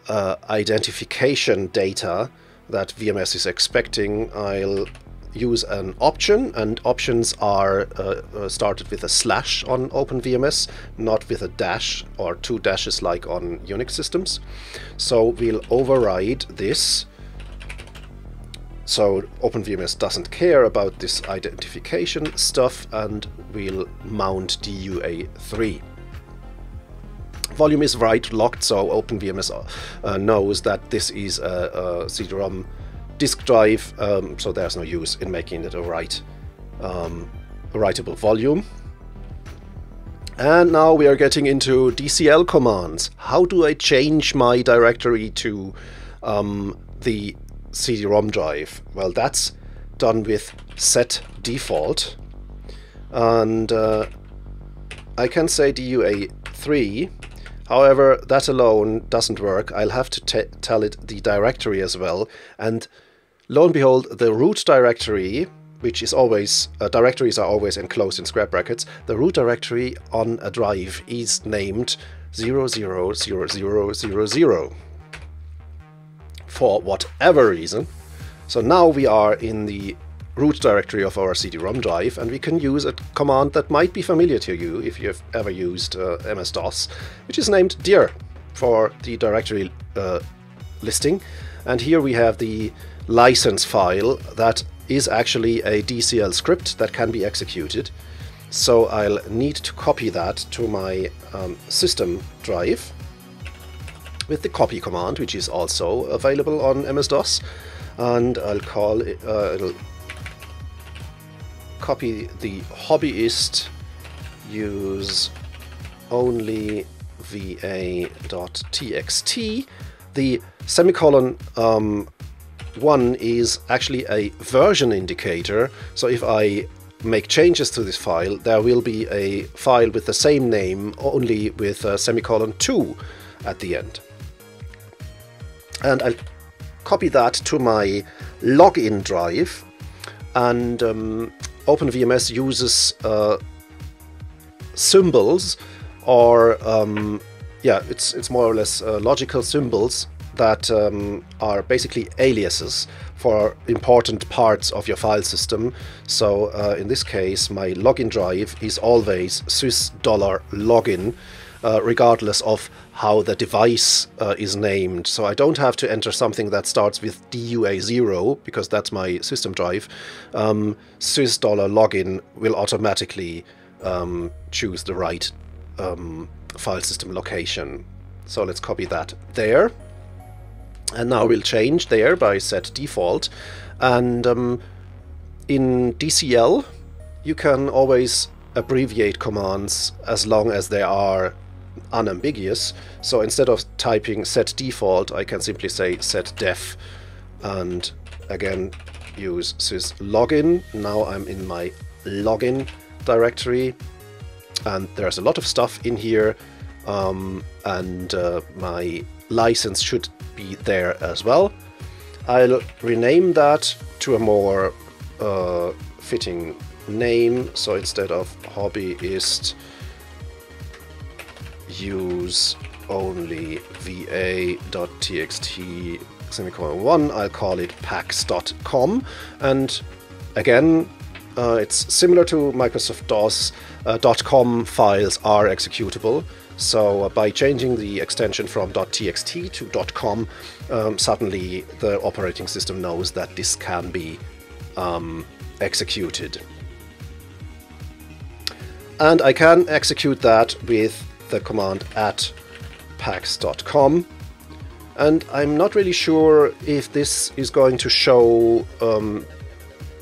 uh, identification data that V M S is expecting. I'll use an option, and options are uh, uh, started with a slash on OpenVMS, not with a dash or two dashes like on Unix systems. So we'll override this So OpenVMS doesn't care about this identification stuff, and we'll mount D U A three. Volume is write locked, so OpenVMS uh, knows that this is a, a C D ROM disk drive, um, so there's no use in making it a write, um, writable volume. And now we are getting into D C L commands. How do I change my directory to um, the C D ROM drive? Well, that's done with set default, and uh, I can say D U A three. However, that alone doesn't work. I'll have to tell it the directory as well, and lo and behold, the root directory, which is always, uh, directories are always enclosed in square brackets, the root directory on a drive is named zero zero zero zero zero zero for whatever reason. So now we are in the root directory of our C D ROM drive, and we can use a command that might be familiar to you if you've ever used uh, M S DOS, which is named dir for the directory uh, listing. And here we have the license file that is actually a D C L script that can be executed. So I'll need to copy that to my um, system drive with the copy command, which is also available on M S DOS. And I'll call it, uh, it'll copy the hobbyist use only va.txt. The semicolon um, one is actually a version indicator, so if I make changes to this file, there will be a file with the same name, only with a semicolon two at the end. And I'll copy that to my login drive, and um, OpenVMS uses uh, symbols, or um, yeah, it's, it's more or less uh, logical symbols that um, are basically aliases for important parts of your file system. So uh, in this case, my login drive is always sys dollar login, uh, regardless of how the device uh, is named. So I don't have to enter something that starts with D U A zero, because that's my system drive. Um, sys dollar login will automatically um, choose the right um, file system location. So let's copy that there. And now we'll change there by set default. And um, in D C L, you can always abbreviate commands as long as they are unambiguous. So instead of typing set default, I can simply say set def, and again use sys login. Now I'm in my login directory, and there's a lot of stuff in here, um, and uh, my license should be there as well. I'll rename that to a more uh, fitting name. So instead of hobbyist use only va.txt semicolon one, I'll call it pax dot com. And again, uh, it's similar to Microsoft DOS, uh, .com files are executable. So uh, by changing the extension from .txt to .com, um, suddenly the operating system knows that this can be um, executed. And I can execute that with the command at pax dot com. And I'm not really sure if this is going to show um,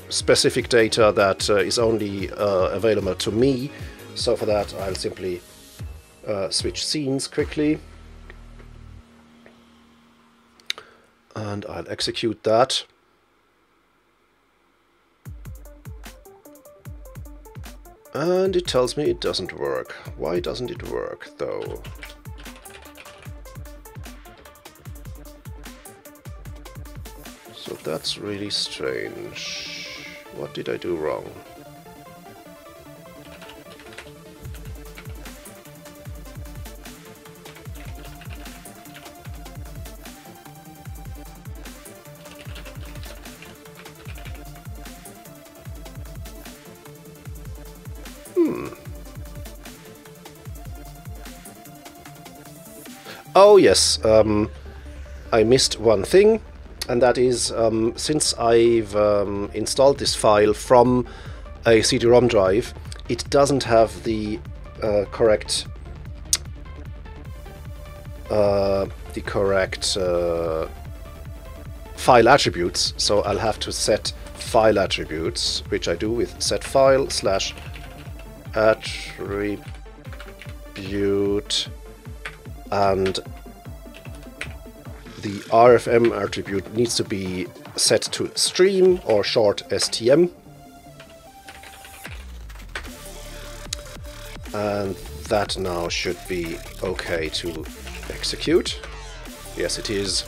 specific data that uh, is only uh, available to me. So for that, I'll simply Uh, switch scenes quickly, and I'll execute that. And it tells me it doesn't work. Why doesn't it work though? So that's really strange. What did I do wrong? Oh yes, um, I missed one thing. and that is um, since I've um, installed this file from a C D ROM drive, it doesn't have the uh, correct uh, the correct uh, file attributes, so I'll have to set file attributes, which I do with set file slash attribute, and the R F M attribute needs to be set to stream or short S T M, and that now should be okay to execute. Yes, it is.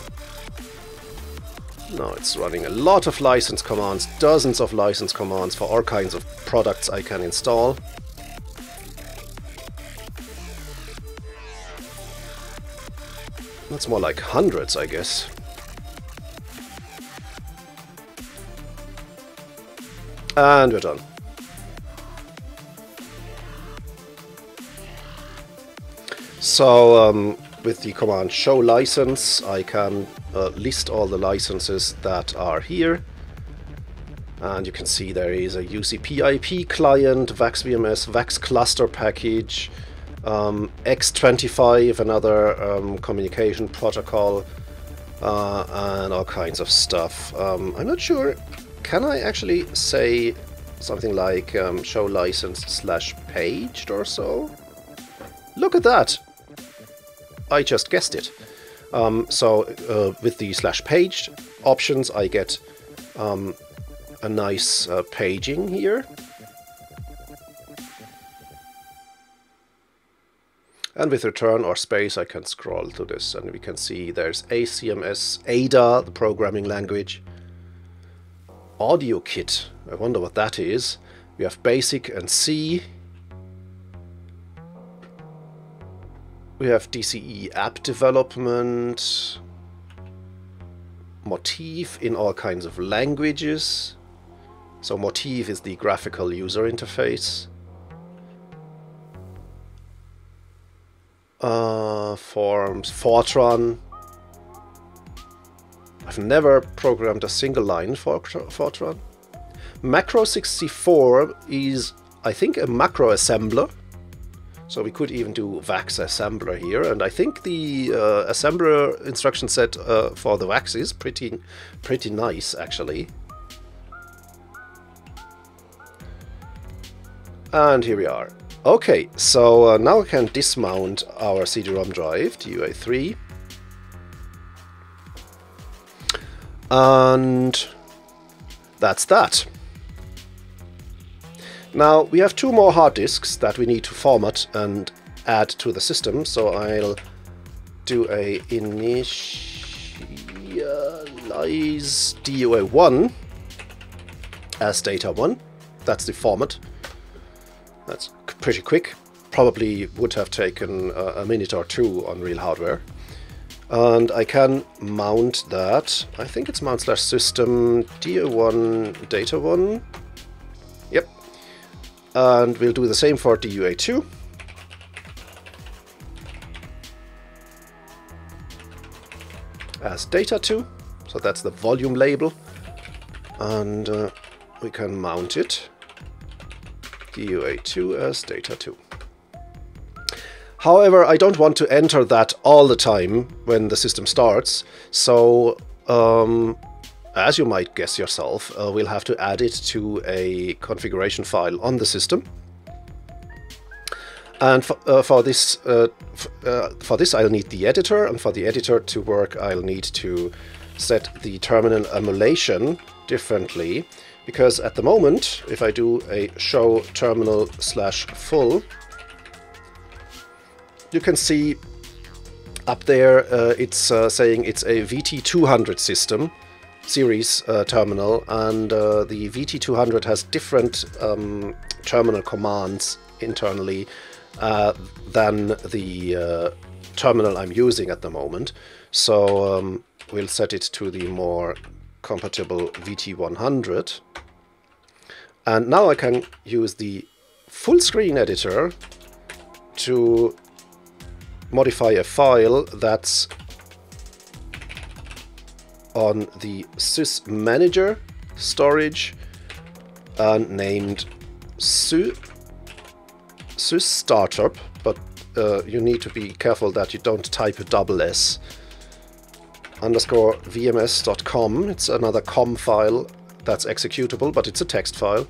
Now it's running a lot of license commands, dozens of license commands for all kinds of products I can install. That's more like hundreds, I guess. And we're done. So um, with the command show license, I can uh, list all the licenses that are here. And you can see there is a U C P I P client, VAX V M S, VAX cluster package, um, X twenty-five, another um, communication protocol, uh, and all kinds of stuff. Um, I'm not sure, can I actually say something like um, show license slash paged or so? Look at that! I just guessed it. Um, so uh, with the slash paged options, I get um, a nice uh, paging here. And with return or space, I can scroll to this, and we can see there's A C M S, A D A, the programming language, audio kit. I wonder what that is. We have BASIC and C. We have D C E app development, Motif in all kinds of languages. So Motif is the graphical user interface. Uh, forms, Fortran. I've never programmed a single line for Fortran. Macro sixty-four is, I think, a macro assembler. So we could even do VAX assembler here, and I think the uh, assembler instruction set uh, for the VAX is pretty, pretty nice actually. And here we are. Okay, so uh, now we can dismount our C D ROM drive, D U A three, and that's that. Now, we have two more hard disks that we need to format and add to the system, so I'll do a initialize D U A one as data one. That's the format. That's pretty quick. Probably would have taken a minute or two on real hardware. And I can mount that. I think it's mount slash system D U A one data one. And we'll do the same for D U A two. As data two. So that's the volume label. And uh, we can mount it. D U A two as data two. However, I don't want to enter that all the time when the system starts. So, um, as you might guess yourself, uh, we'll have to add it to a configuration file on the system. And for, uh, for this, uh, f uh, for this, I'll need the editor, and for the editor to work, I'll need to set the terminal emulation differently, because at the moment, if I do a show terminal slash full, you can see up there uh, it's uh, saying it's a V T two hundred system. Series uh, terminal, and uh, the V T two hundred has different um, terminal commands internally uh, than the uh, terminal I'm using at the moment. So um, we'll set it to the more compatible V T one hundred. And now I can use the full screen editor to modify a file that's on the sysmanager storage uh, named sys startup, but uh, you need to be careful that you don't type a double S. Underscore vms dot com. It's another com file that's executable, but it's a text file.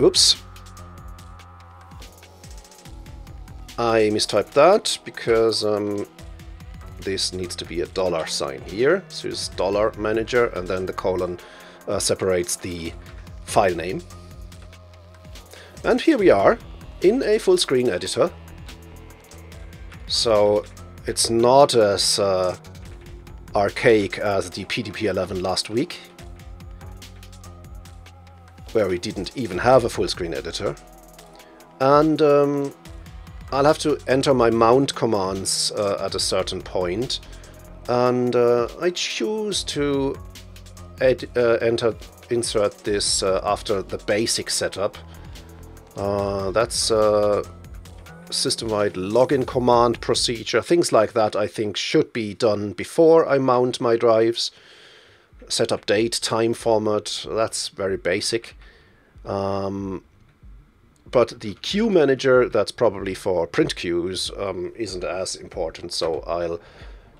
Oops. I mistyped that because um, this needs to be a dollar sign here. So it's dollar manager, and then the colon uh, separates the file name. And here we are in a full screen editor. So it's not as uh, archaic as the P D P eleven last week, where we didn't even have a full screen editor. And um, I'll have to enter my mount commands uh, at a certain point, and uh, I choose to ed uh, enter insert this uh, after the basic setup. Uh, that's a system-wide login command procedure. Things like that I think should be done before I mount my drives. Setup date, time format, that's very basic. Um, But the queue manager, that's probably for print queues, um, isn't as important. So I'll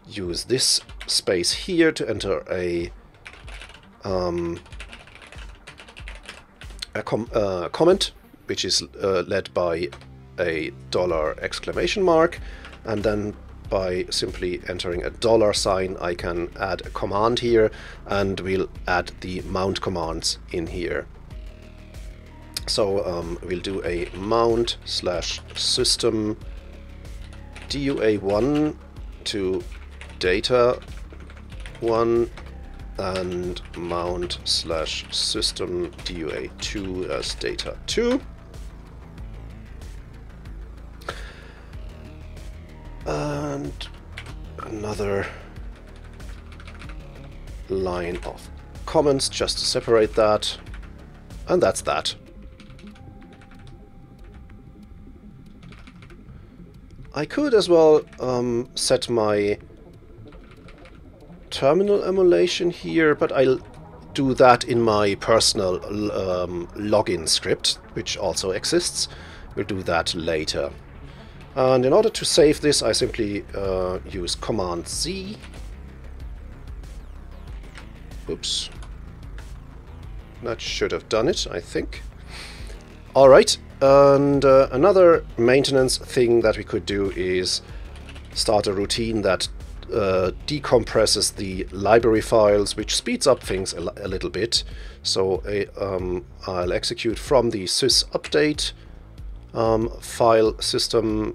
use this space here to enter a, um, a com uh, comment, which is uh, led by a dollar exclamation mark. And then by simply entering a dollar sign, I can add a command here, and we'll add the mount commands in here. So um, we'll do a mount slash system D U A one to data one, and mount slash system D U A two as data two. And another line of comments just to separate that. And that's that. I could as well um, set my terminal emulation here, but I'll do that in my personal um, login script, which also exists. We'll do that later. And in order to save this, I simply uh, use Command Z. Oops. That should have done it, I think. All right. And uh, another maintenance thing that we could do is start a routine that uh, decompresses the library files, which speeds up things a, a little bit. So a, um, I'll execute from the sysupdate um, file system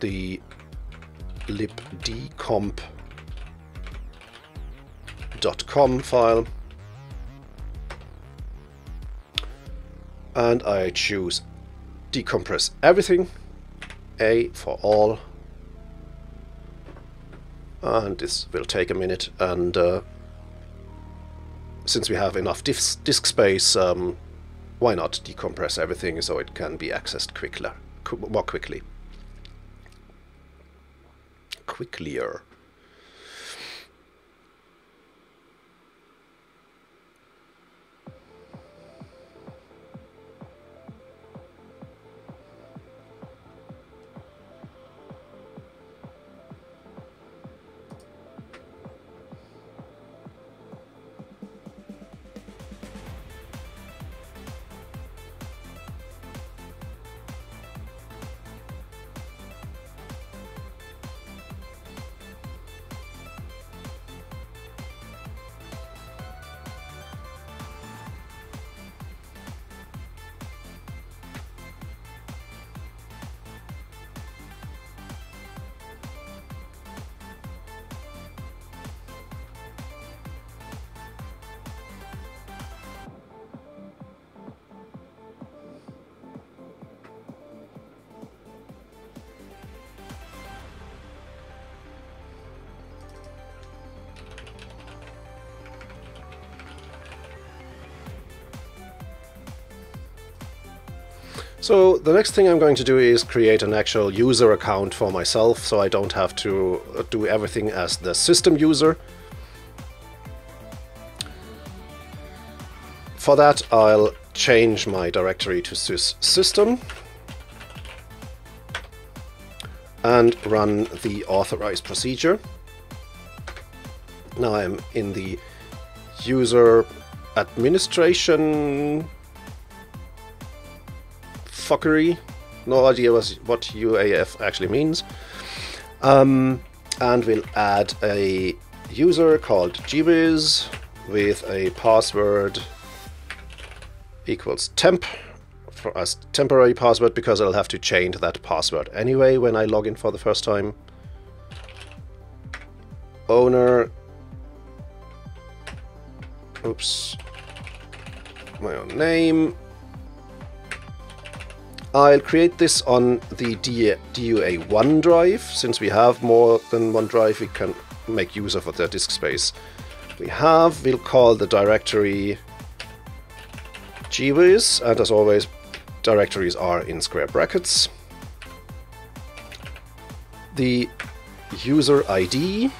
the libdecomp dot com file. And I choose decompress everything, A for all. And this will take a minute, and uh, since we have enough disk space, um, why not decompress everything so it can be accessed quicker, more quickly. Quicklier. So the next thing I'm going to do is create an actual user account for myself, so I don't have to do everything as the system user. For that, I'll change my directory to sys system and run the authorize procedure. Now I'm in the user administration fuckery. No idea what U A F actually means. Um, and we'll add a user called gbiz with a password equals temp for as temporary password, because I'll have to change that password anyway when I log in for the first time. Owner. Oops. My own name. I'll create this on the D U A OneDrive. Since we have more than one drive, we can make use of the disk space we have. We'll call the directory gbiz, and as always, directories are in square brackets. The user I D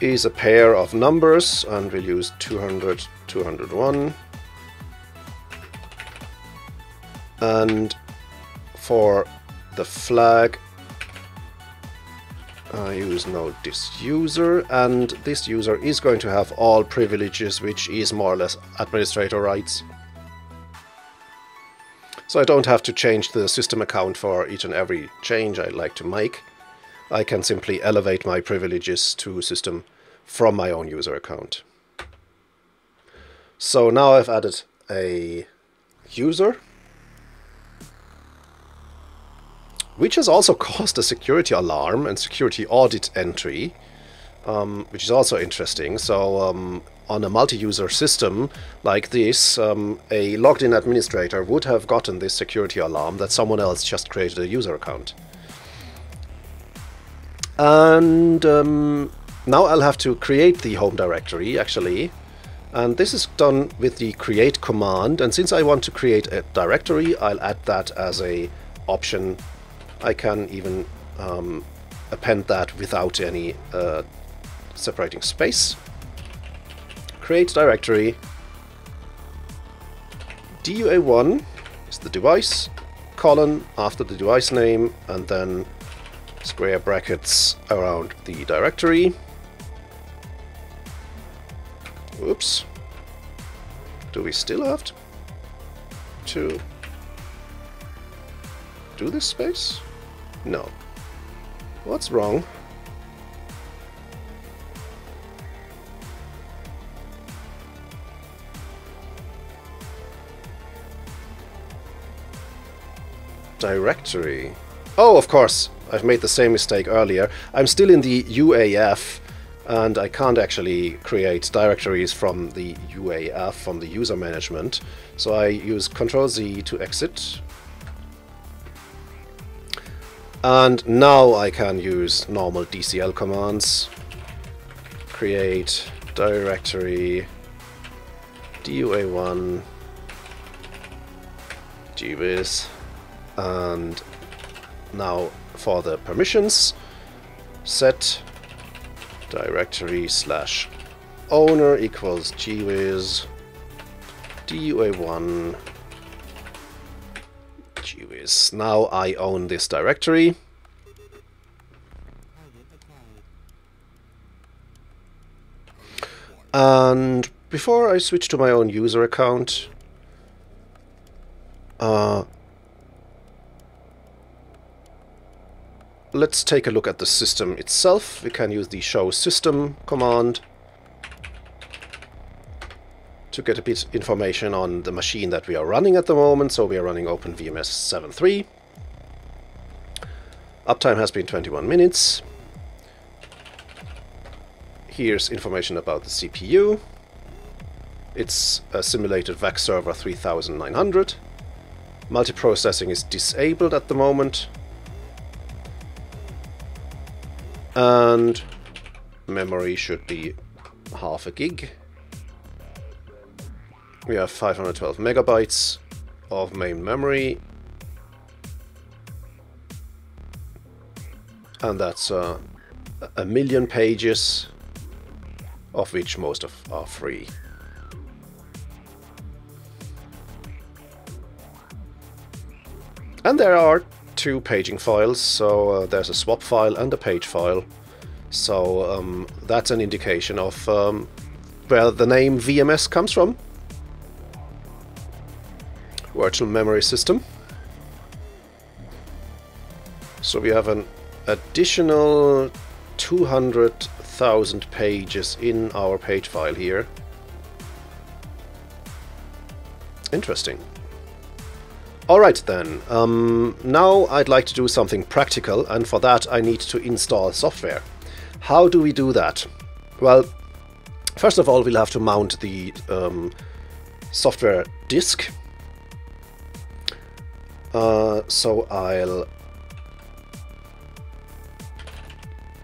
is a pair of numbers, and we'll use two hundred, two hundred one. And for the flag, I use no this user, and this user is going to have all privileges, which is more or less administrator rights. So I don't have to change the system account for each and every change I'd like to make. I can simply elevate my privileges to system from my own user account. So now I've added a user, which has also caused a security alarm and security audit entry, um, which is also interesting. So um, on a multi-user system like this, um, a logged-in administrator would have gotten this security alarm that someone else just created a user account. And um, now I'll have to create the home directory, actually. And this is done with the create command. And since I want to create a directory, I'll add that as a option. I can even um, append that without any uh, separating space. Create directory. D U A one is the device, colon after the device name, and then square brackets around the directory. Oops. Do we still have to do this space? No. What's wrong? Directory. Oh, of course. I've made the same mistake earlier. I'm still in the U A F, and I can't actually create directories from the U A F, from the user management. So I use control Z to exit. And now I can use normal D C L commands. Create directory D U A one gbiz. And now for the permissions, set directory slash owner equals gbiz D U A one gbiz. Now I own this directory. And before I switch to my own user account, uh, let's take a look at the system itself. We can use the show system command to get a bit of information on the machine that we are running at the moment. So we are running OpenVMS seven point three. Uptime has been twenty-one minutes. Here's information about the C P U. It's a simulated VAX server three thousand nine hundred. Multiprocessing is disabled at the moment. And memory should be half a gig. We have five hundred twelve megabytes of main memory. And that's uh, a million pages, of which most of are free. And there are two paging files, so uh, there's a swap file and a page file. So um, that's an indication of um, where the name V M S comes from. Virtual Memory System. So we have an additional two hundred thousand pages in our page file here. Interesting. Alright then, um, now I'd like to do something practical, and for that I need to install software. How do we do that? Well, first of all we'll have to mount the um, software disk. Uh, so I'll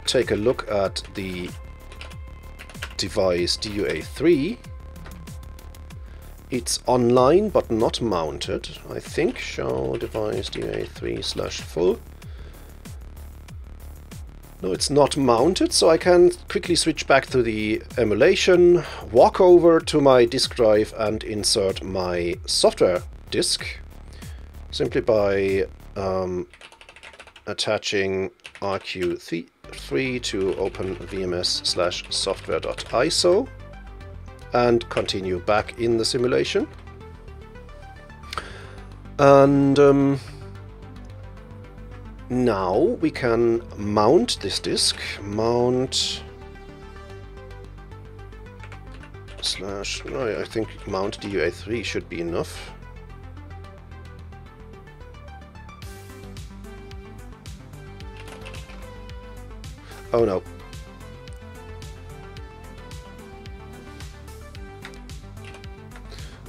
take a look at the device D U A three. It's online but not mounted, I think. Show device D U A three slash full. No, it's not mounted, so I can quickly switch back to the emulation, walk over to my disk drive and insert my software disk simply by um, attaching R Q three to OpenVMS slash software.iso and continue back in the simulation. And um, now we can mount this disk, mount slash, no, I think mount D U A three should be enough. Oh no.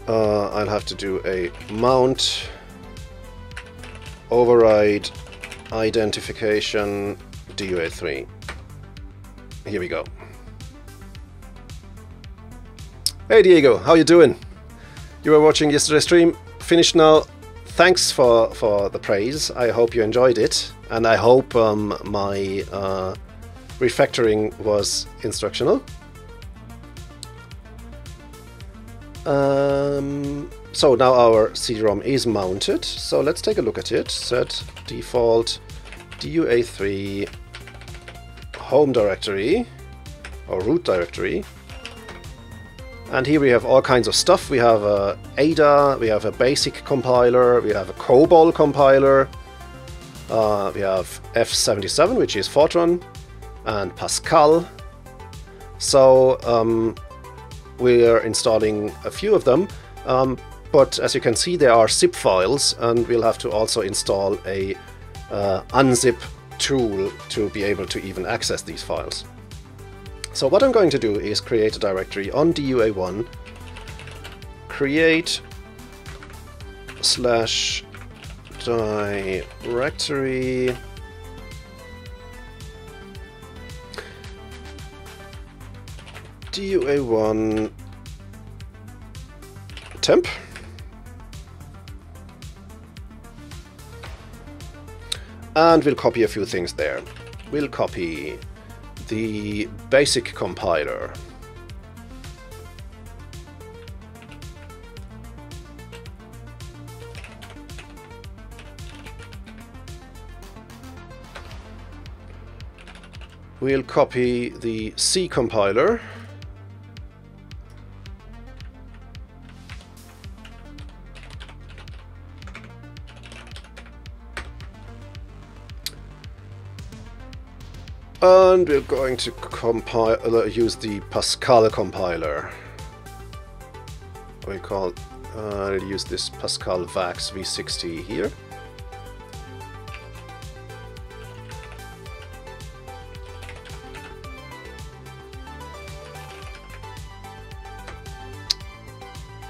Uh, I'll have to do a mount override identification D U A three. Here we go. Hey Diego, how you doing? You were watching yesterday's stream, finished now. Thanks for, for the praise. I hope you enjoyed it, and I hope um, my uh, refactoring was instructional. Um, so now our C D ROM is mounted, so let's take a look at it. Set default D U A three home directory or root directory, and here we have all kinds of stuff. We have a A D A, we have a basic compiler, we have a COBOL compiler, uh, we have F seventy-seven, which is Fortran, and Pascal. So um, we're installing a few of them, um, but as you can see there are zip files, and we'll have to also install a uh, unzip tool to be able to even access these files. So what I'm going to do is create a directory on D U A one, create slash directory D U A one temp, and we'll copy a few things there. We'll copy the basic compiler, we'll copy the C compiler, and we're going to compile, uh, use the Pascal compiler. We call, uh, I'll use this Pascal VAX V sixty here.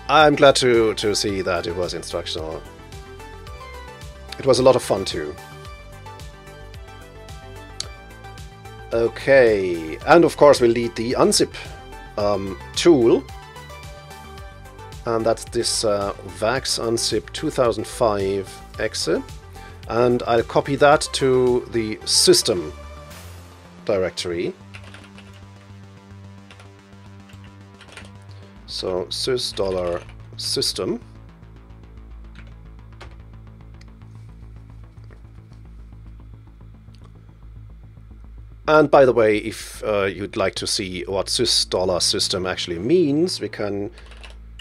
I'm glad to, to see that it was instructional. It was a lot of fun too. Okay, and of course we'll need the unzip um, tool, and that's this uh, VAX unzip two thousand five exe, and I'll copy that to the system directory. So sys dollar system, and by the way, if uh, you'd like to see what sys dollar system actually means, we can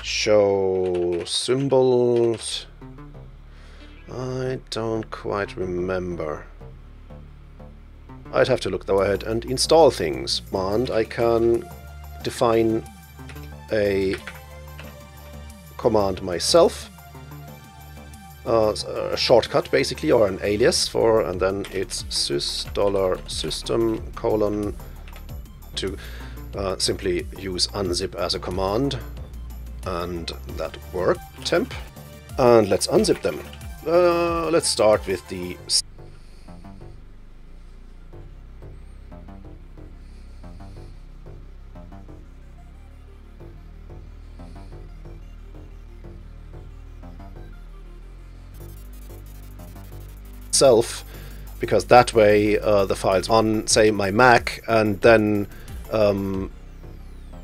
show symbols. I don't quite remember. I'd have to look though ahead and install things, and I can define a command myself, uh, a shortcut basically, or an alias for, and then it's sys dollar system colon to uh, simply use unzip as a command, and that worked. Temp, and let's unzip them. Uh, let's start with the self, because that way uh, the files on, say, my Mac, and then um,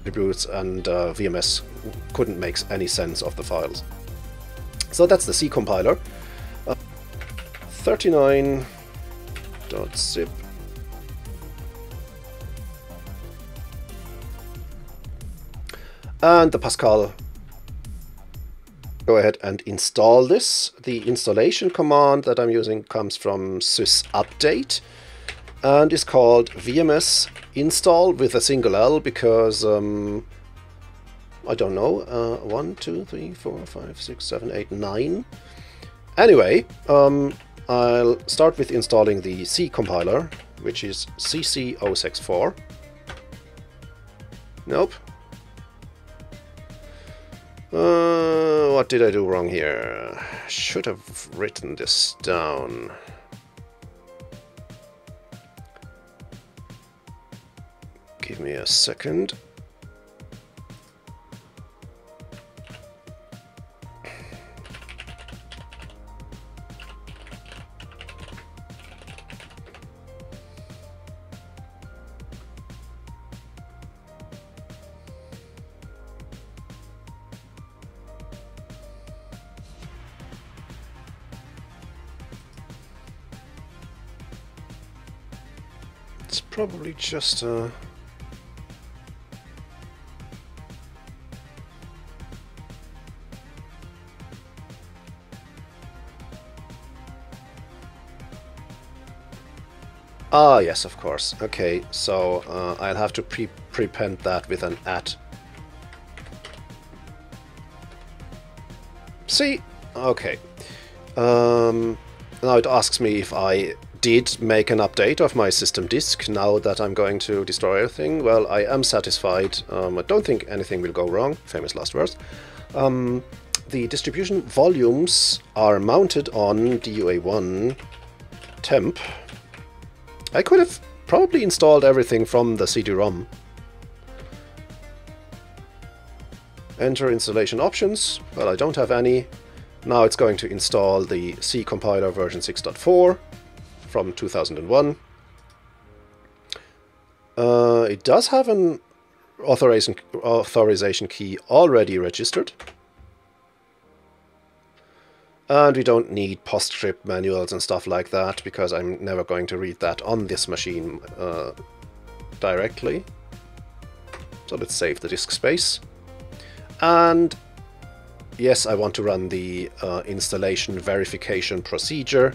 attributes and uh, V M S couldn't make any sense of the files. So that's the C compiler. Uh, thirty-nine dot zip. And the Pascal. Go ahead and install this. The installation command that I'm using comes from sysupdate and is called V M S install with a single L because um, I don't know, uh, one, two, three, four, five, six, seven, eight, nine. Anyway, um, I'll start with installing the C compiler, which is C C zero six four. Nope. Uh, what did I do wrong here? Should have written this down. Give me a second. Probably just uh, ah yes, of course. Okay, so uh, I'll have to pre prepend that with an at. See, okay. Um, now it asks me if I did make an update of my system disk now that I'm going to destroy everything. Well, I am satisfied. Um, I don't think anything will go wrong. Famous last words. Um, the distribution volumes are mounted on D U A one temp. I could have probably installed everything from the C D ROM. Enter installation options. Well, I don't have any. Now it's going to install the C compiler version six point four. From two thousand one. Uh, it does have an authorization, authorization key already registered. And we don't need PostScript manuals and stuff like that, because I'm never going to read that on this machine uh, directly. So let's save the disk space. And yes, I want to run the uh, installation verification procedure.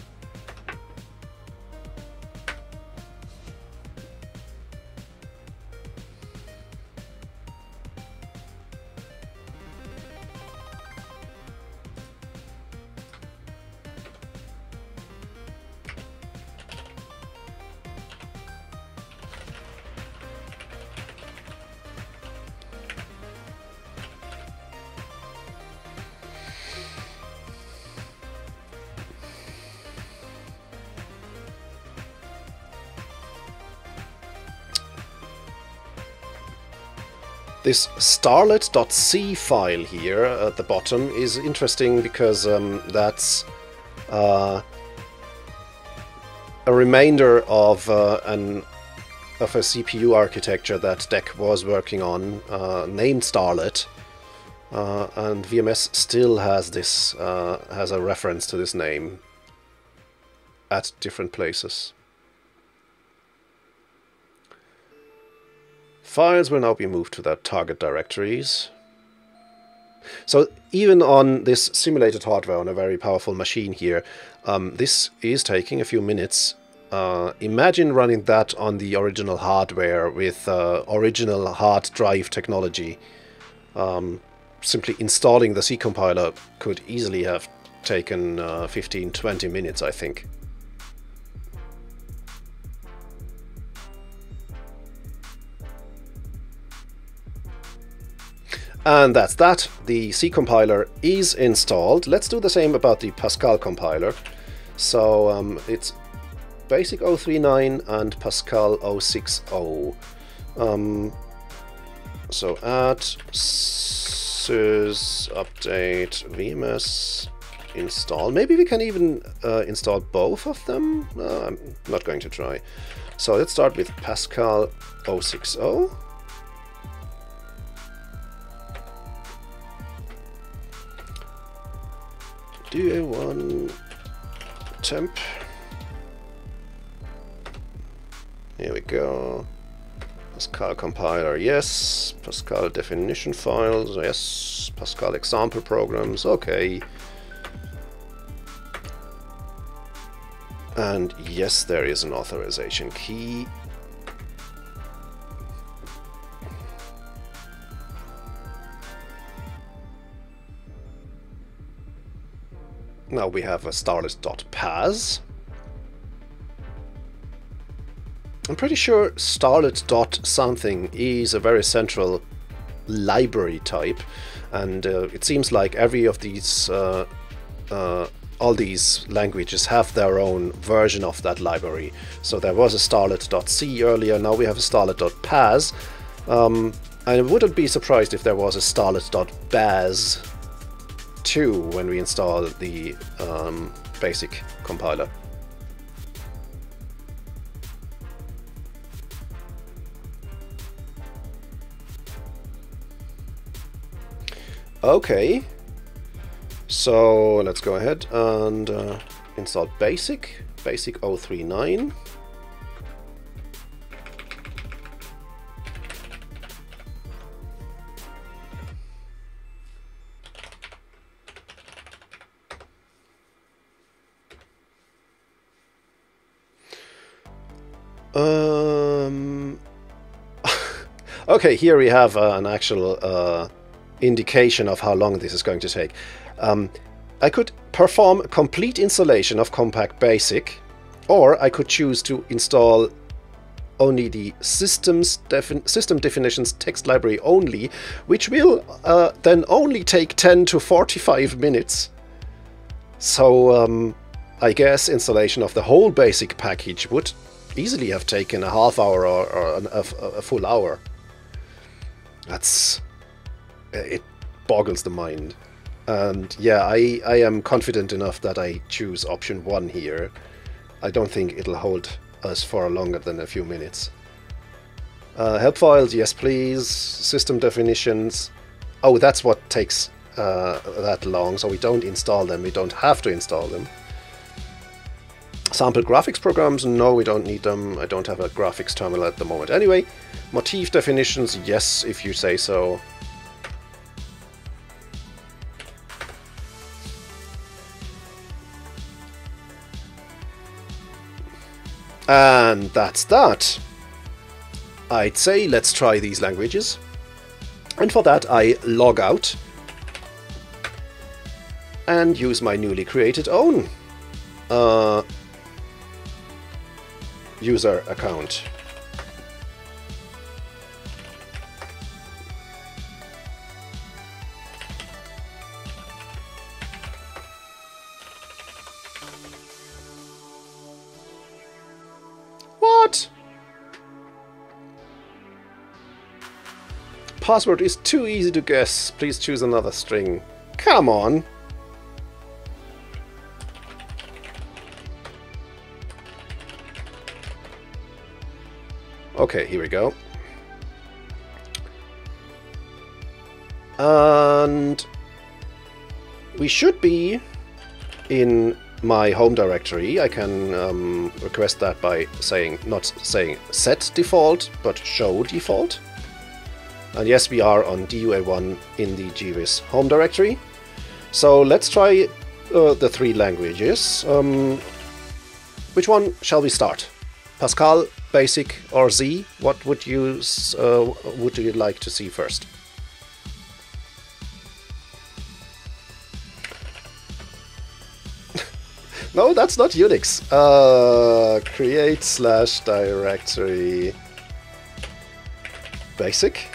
This starlet.c file here at the bottom is interesting because um, that's uh, a remainder of uh, an of a C P U architecture that D E C was working on, uh, named Starlet, uh, and V M S still has this uh, has a reference to this name at different places. Files will now be moved to their target directories. So even on this simulated hardware, on a very powerful machine here, um, this is taking a few minutes. Uh, imagine running that on the original hardware with uh, original hard drive technology. Um, simply installing the C compiler could easily have taken uh, fifteen to twenty minutes, I think. And that's that. The C compiler is installed. Let's do the same about the Pascal compiler. So um, it's BASIC zero three nine and Pascal zero six zero. Um, so add sys update V M S install. Maybe we can even uh, install both of them. No, I'm not going to try. So let's start with Pascal zero six zero. D A one temp. Here we go. Pascal compiler, yes. Pascal definition files, yes. Pascal example programs, okay. And yes, there is an authorization key. Now we have a starlet.paz. I'm pretty sure starlet.something is a very central library type, and uh, it seems like every of these, uh, uh, all these languages have their own version of that library. So there was a starlet.c earlier, now we have a starlet.paz. Um, I wouldn't be surprised if there was a starlet.baz too when we install the um, basic compiler. Okay, so let's go ahead and uh, install basic, basic zero three nine. Um, okay, here we have uh, an actual uh, indication of how long this is going to take. Um, I could perform a complete installation of Compact Basic, or I could choose to install only the systems defi system definitions text library only, which will uh, then only take ten to forty-five minutes. So um, I guess installation of the whole basic package would easily have taken a half hour or, or an, a, a full hour. That's... it boggles the mind. And yeah, I, I am confident enough that I choose option one here. I don't think it'll hold us for longer than a few minutes. Uh, help files, yes please. System definitions. Oh, that's what takes uh, that long, so we don't install them. We don't have to install them. Sample graphics programs, no, we don't need them. I don't have a graphics terminal at the moment. Anyway, motif definitions, yes, if you say so. And that's that. I'd say let's try these languages. And for that, I log out and use my newly created own uh, user account. password is too easy to guess. Please choose another string. Come on. Okay, here we go. And we should be in my home directory. I can um, request that by saying, not saying set default, but show default. And yes, we are on D U A one in the G W S home directory. So let's try uh, the three languages. Um, which one shall we start? Pascal, BASIC, or Z? What would you uh, would you like to see first? No, that's not Unix. Uh, create slash directory BASIC.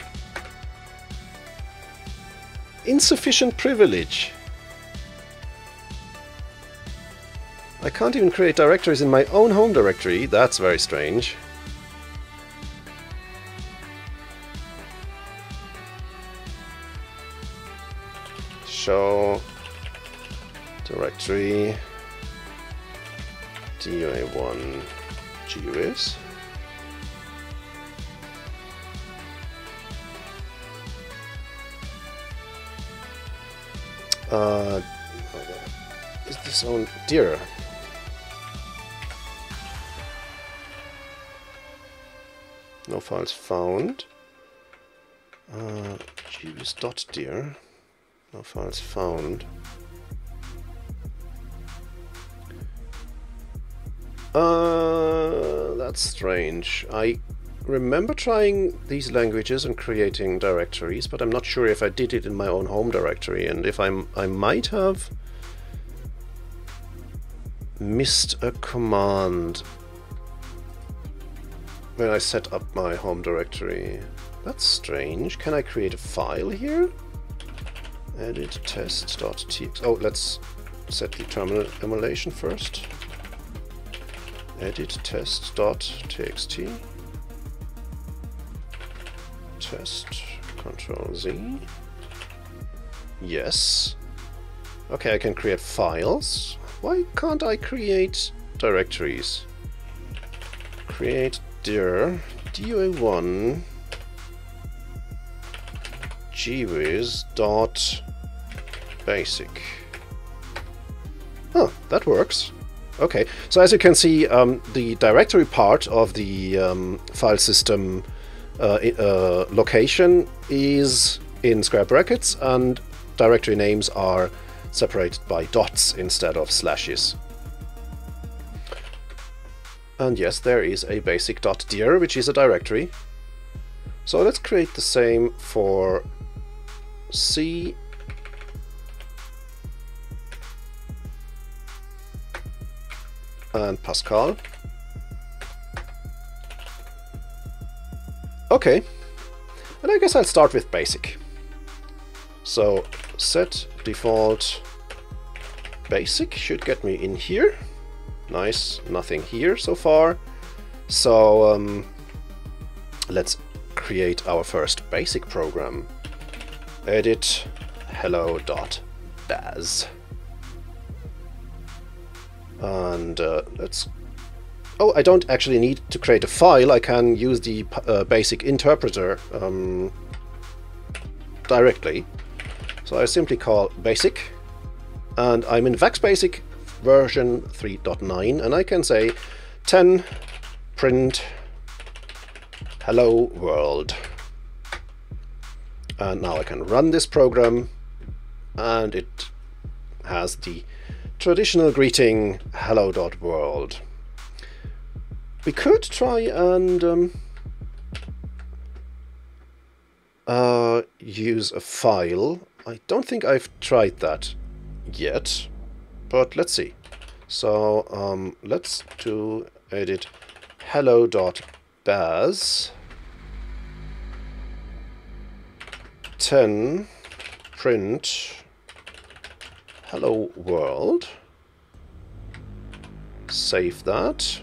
Insufficient privilege. I can't even create directories in my own home directory. That's very strange. Show directory D U A one G W S. Uh, is this on dear? No files found. Uh, G W S dot dear. No files found. Uh, that's strange. I remember trying these languages and creating directories, but I'm not sure if I did it in my own home directory, and if I'm, I might have missed a command when I set up my home directory. That's strange. Can I create a file here? Edit test.txt. Oh, let's set the terminal emulation first. Edit test.txt. Test, Control Z. Yes. Okay, I can create files. Why can't I create directories? Create dir D U A one G W S dot basic. Huh, that works. Okay, so as you can see, um, the directory part of the um, file system Uh, uh, location is in square brackets, and directory names are separated by dots instead of slashes. And yes, there is a basic.dir, which is a directory. So let's create the same for C and Pascal. Okay, and I guess I'll start with BASIC. So set default BASIC should get me in here. Nice, nothing here so far. So um, let's create our first BASIC program. Edit hello.baz. And uh, let's Oh, I don't actually need to create a file. I can use the uh, BASIC interpreter um, directly. So I simply call BASIC, and I'm in VAX BASIC version three point nine, and I can say ten print hello world. And now I can run this program, and it has the traditional greeting hello.world. We could try and um, uh, use a file. I don't think I've tried that yet, but let's see. So um, let's do edit hello.baz ten print hello world. Save that.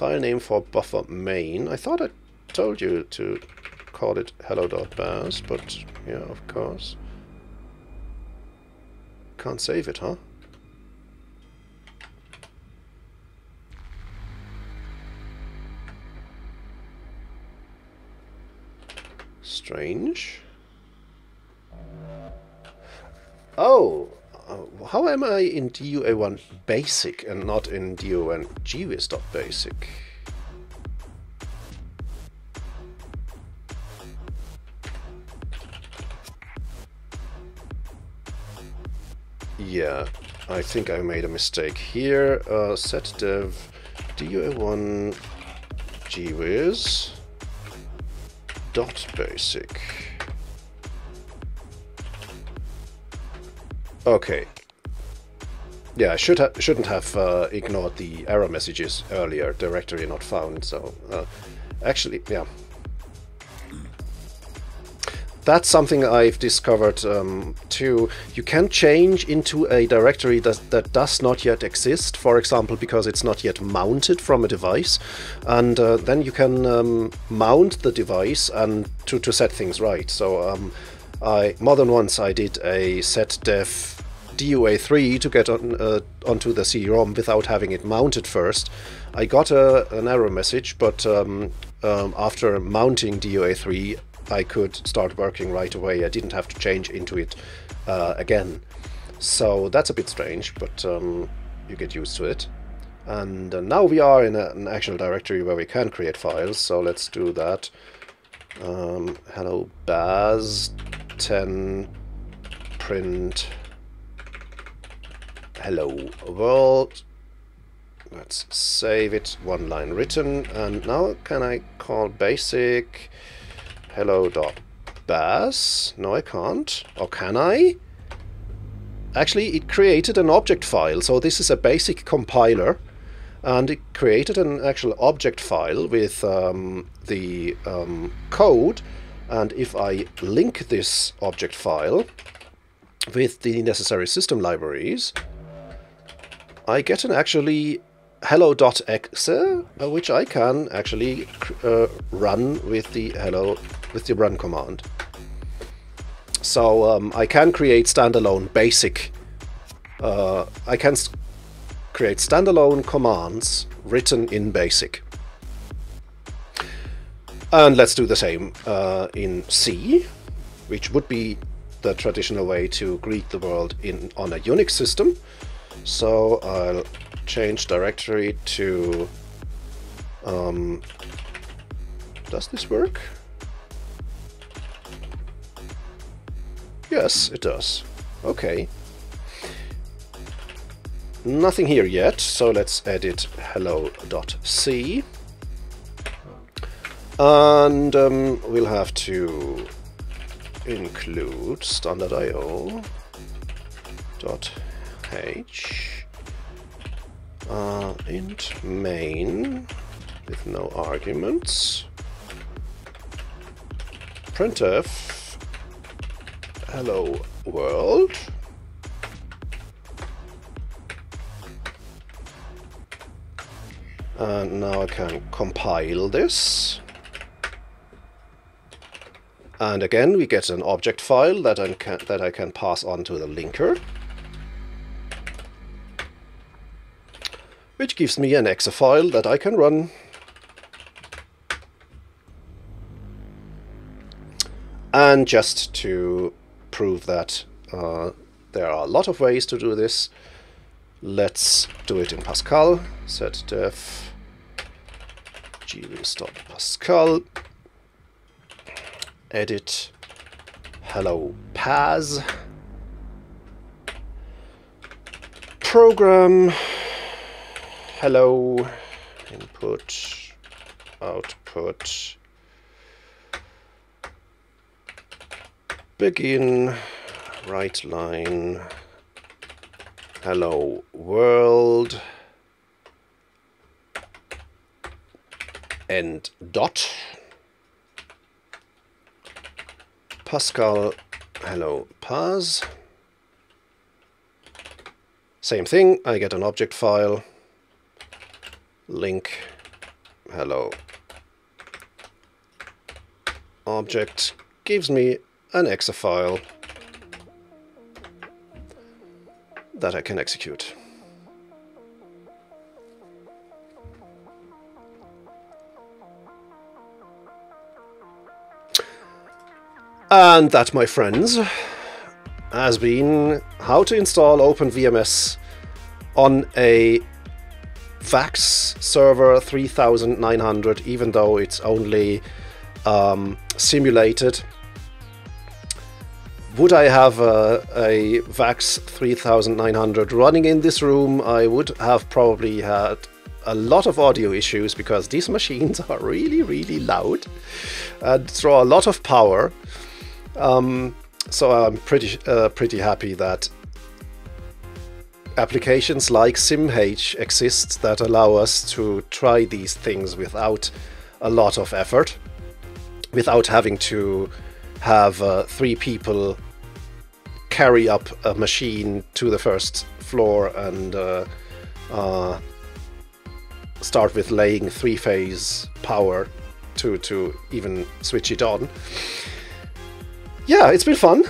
File name for buffer main. I thought I told you to called it hello.vast, but yeah, of course. Can't save it, huh? Strange. Oh, uh, how am I in D U A one basic and not in D U A one gwiz.basic? Yeah, I think I made a mistake here. Uh, set dev D U A one gwiz dot basic. Okay. Yeah, I should ha shouldn't have uh, ignored the error messages earlier. Directory not found. So uh, actually, yeah, that's something I've discovered um, too. You can change into a directory that, that does not yet exist, for example, because it's not yet mounted from a device. And uh, then you can um, mount the device and to, to set things right. So um, I more than once I did a set def D U A three to get on, uh, onto the C ROM without having it mounted first. I got a, an error message, but um, um, after mounting D U A three, I could start working right away. I didn't have to change into it uh, again. So that's a bit strange, but um, you get used to it. And uh, now we are in a, an actual directory where we can create files, so let's do that. Um, hello baz ten print hello world. Let's save it, one line written. And now can I call basic hello.baz? No, I can't. Or can I? Actually, it created an object file. So this is a basic compiler, and it created an actual object file with um, the um, code. And if I link this object file with the necessary system libraries, I get an actually hello.exe, which I can actually uh, run with the hello with the run command. So um, I can create standalone basic. Uh, I can create standalone commands written in BASIC. And let's do the same uh, in C, which would be the traditional way to greet the world in on a Unix system. So I'll change directory to um, does this work? Yes, it does. Okay. Nothing here yet, so let's edit hello.c, and um, we'll have to include standard I O dot h Uh, int main with no arguments printf hello world, and now I can compile this, and again we get an object file that I can that I can pass on to the linker, which gives me an exe file that I can run. And just to prove that uh, there are a lot of ways to do this, let's do it in Pascal. Set def gwiz.pascal, edit hello Paz, program hello, input, output, begin, right line, hello world, end dot, Pascal, hello Paz. Same thing, I get an object file. Link hello object gives me an exe file that I can execute. And that, my friends, has been how to install OpenVMS on a VAX server three thousand nine hundred, even though it's only um, simulated. Would I have a, a VAX three thousand nine hundred running in this room, I would have probably had a lot of audio issues, because these machines are really, really loud and draw a lot of power. Um, so I'm pretty, uh, pretty happy that applications like SimH exist that allow us to try these things without a lot of effort, without having to have uh, three people carry up a machine to the first floor and uh, uh, start with laying three-phase power to, to even switch it on. Yeah, it's been fun,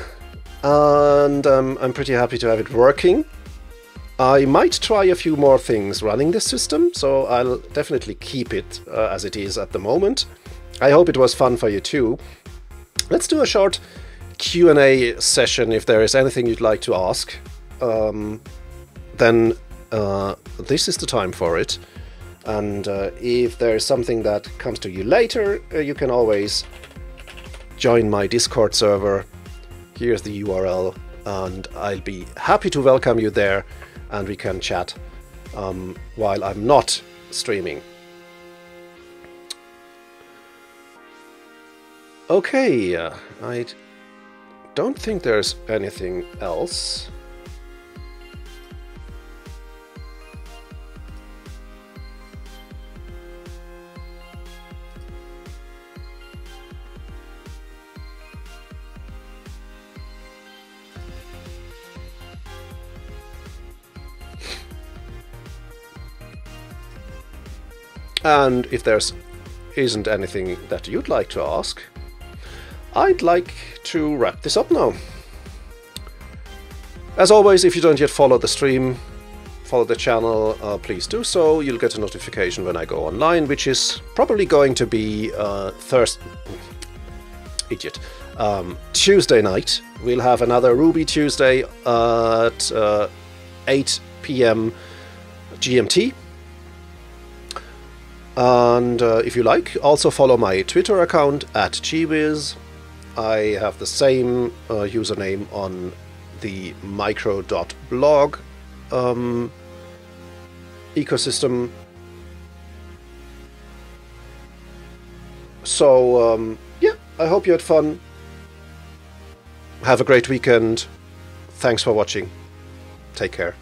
and um, I'm pretty happy to have it working. I might try a few more things running this system, so I'll definitely keep it uh, as it is at the moment. I hope it was fun for you too. Let's do a short Q and A session if there is anything you'd like to ask. Um, then uh, this is the time for it. And uh, if there is something that comes to you later, uh, you can always join my Discord server. Here's the U R L, and I'll be happy to welcome you there. And we can chat um, while I'm not streaming. Okay, uh, I don't think there's anything else. And if there isn't anything that you'd like to ask, I'd like to wrap this up now. As always, if you don't yet follow the stream, follow the channel, uh, please do so. You'll get a notification when I go online, which is probably going to be uh, Thursday... Idiot. Um, Tuesday night. We'll have another Ruby Tuesday at uh, eight p m G M T. And uh, if you like, also follow my Twitter account at gwiz. I have the same uh, username on the micro dot blog um, ecosystem. So um, yeah, I hope you had fun. Have a great weekend. Thanks for watching. Take care.